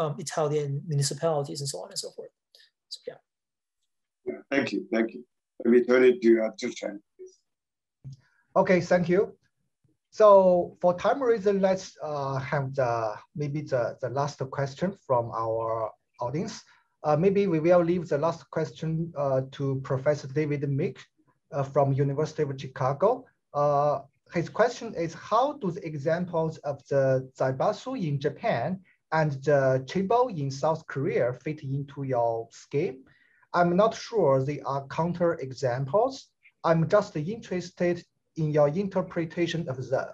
Italian municipalities and so on and so forth. So yeah. Yeah, thank you, thank you. Let me turn it to Zhu Chen, please. Okay, thank you. So for time reason, let's have maybe the last question from our audience. Maybe we will leave the last question to Professor David Meek from University of Chicago. His question is, how do the examples of the Zaibatsu in Japan and the Chaebol in South Korea fit into your scheme? I'm not sure they are counter examples. I'm just interested in your interpretation of the,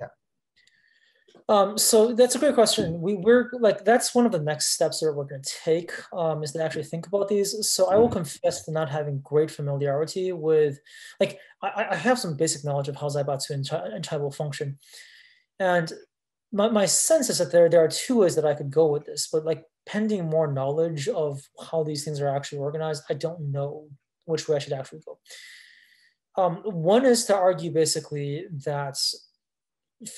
yeah. So that's a great question. We're like, that's one of the next steps that we're going to take, is to actually think about these. So I will confess to not having great familiarity with, like, I have some basic knowledge of how Zaibatsu and Chaebol function. And my sense is that there are two ways that I could go with this, but like pending more knowledge of how these things are actually organized, I don't know which way I should actually go. One is to argue basically that,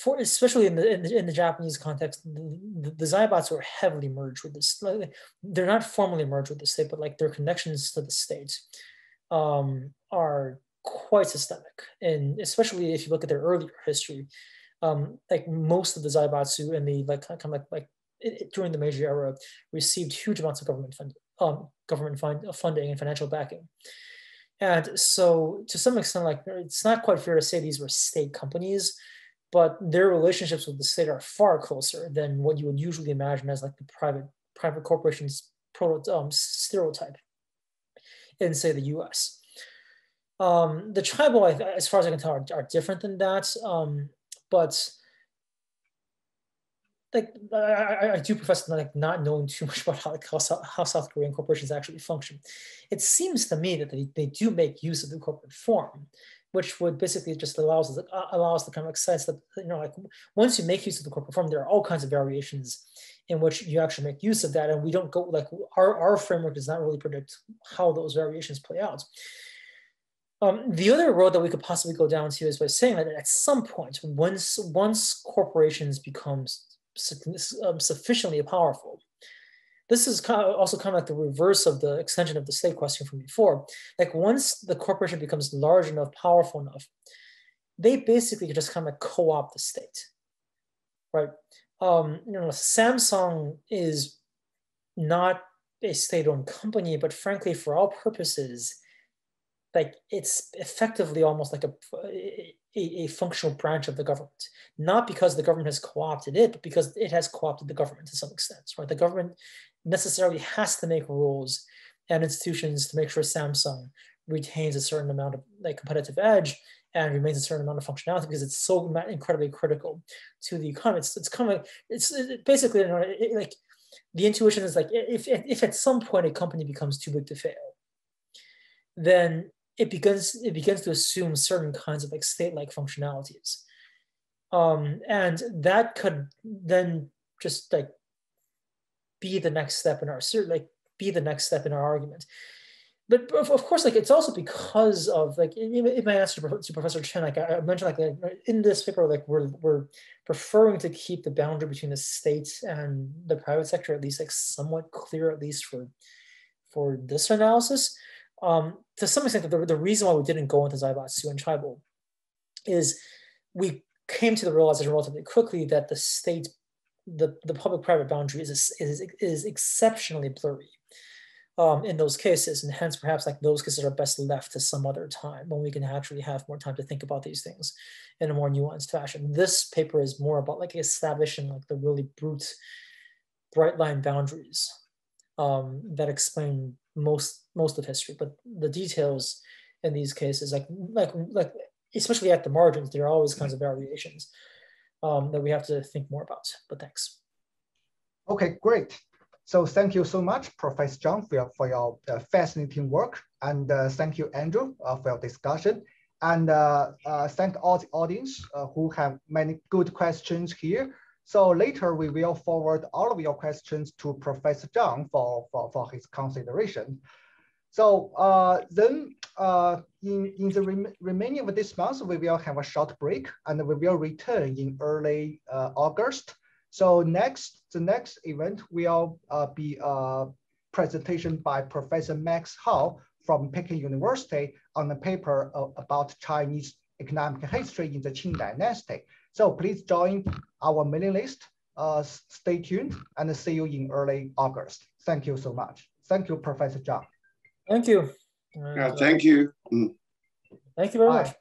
for especially in the Japanese context, the Zaibatsu are heavily merged with this. Like, they're not formally merged with the state, but like their connections to the state are quite systemic. And especially if you look at their earlier history, like most of the Zaibatsu in the during the Meiji era received huge amounts of government funding and financial backing. And so to some extent, like it's not quite fair to say these were state companies, but their relationships with the state are far closer than what you would usually imagine as like the private corporation's stereotype in, say, the US. The Chaebol, as far as I can tell, are different than that. But like I do profess to like not knowing too much about how South Korean corporations actually function. It seems to me that they do make use of the corporate form, which would basically just allow us to kind of like sense that, you know, like once you make use of the corporate form, there are all kinds of variations in which you actually make use of that, and we don't go like our framework does not really predict how those variations play out. The other road that we could possibly go down to is by saying that at some point, once corporations becomes sufficiently powerful. This is kind of also kind of like the reverse of the extension of the state question from before. Like once the corporation becomes large enough, powerful enough, they basically just kind of like co-opt the state, right? You know, Samsung is not a state-owned company, but frankly, for all purposes, like it's effectively almost like a functional branch of the government, not because the government has co-opted it, but because it has co-opted the government to some extent, right? The government necessarily has to make rules and institutions to make sure Samsung retains a certain amount of like competitive edge and remains a certain amount of functionality because it's so incredibly critical to the economy. It's kind of like, it's basically, you know, like the intuition is like, if at some point a company becomes too big to fail, then it begins to assume certain kinds of like state-like functionalities. And that could then just like be the next step in our argument. But of course, like it's also because of like in my answer to Professor Chen, like I mentioned, like in this paper, like we're preferring to keep the boundary between the state and the private sector at least like somewhat clear, at least for this analysis. To some extent, the reason why we didn't go into Zaibatsu and Chaebol is we came to the realization relatively quickly that the state the public-private boundary is exceptionally blurry in those cases, and hence perhaps like those cases are best left to some other time when we can actually have more time to think about these things in a more nuanced fashion. This paper is more about like establishing like the really brute bright line boundaries that explain most of history, but the details in these cases, like especially at the margins, there are always kinds of variations that we have to think more about. But thanks. Okay, great. So thank you so much, Professor Zhang, for your fascinating work, and thank you, Andrew, for your discussion, and thank all the audience who have many good questions here. So later we will forward all of your questions to Professor Zhang for his consideration. So then in the remaining of this month, we will have a short break, and we will return in early August. So the next event will be a presentation by Professor Max Hao from Peking University on a paper about Chinese economic history in the Qing Dynasty. So please join our mailing list. Stay tuned, and see you in early August. Thank you so much. Thank you, Professor Zhang. Thank you. Thank you. Thank you very much.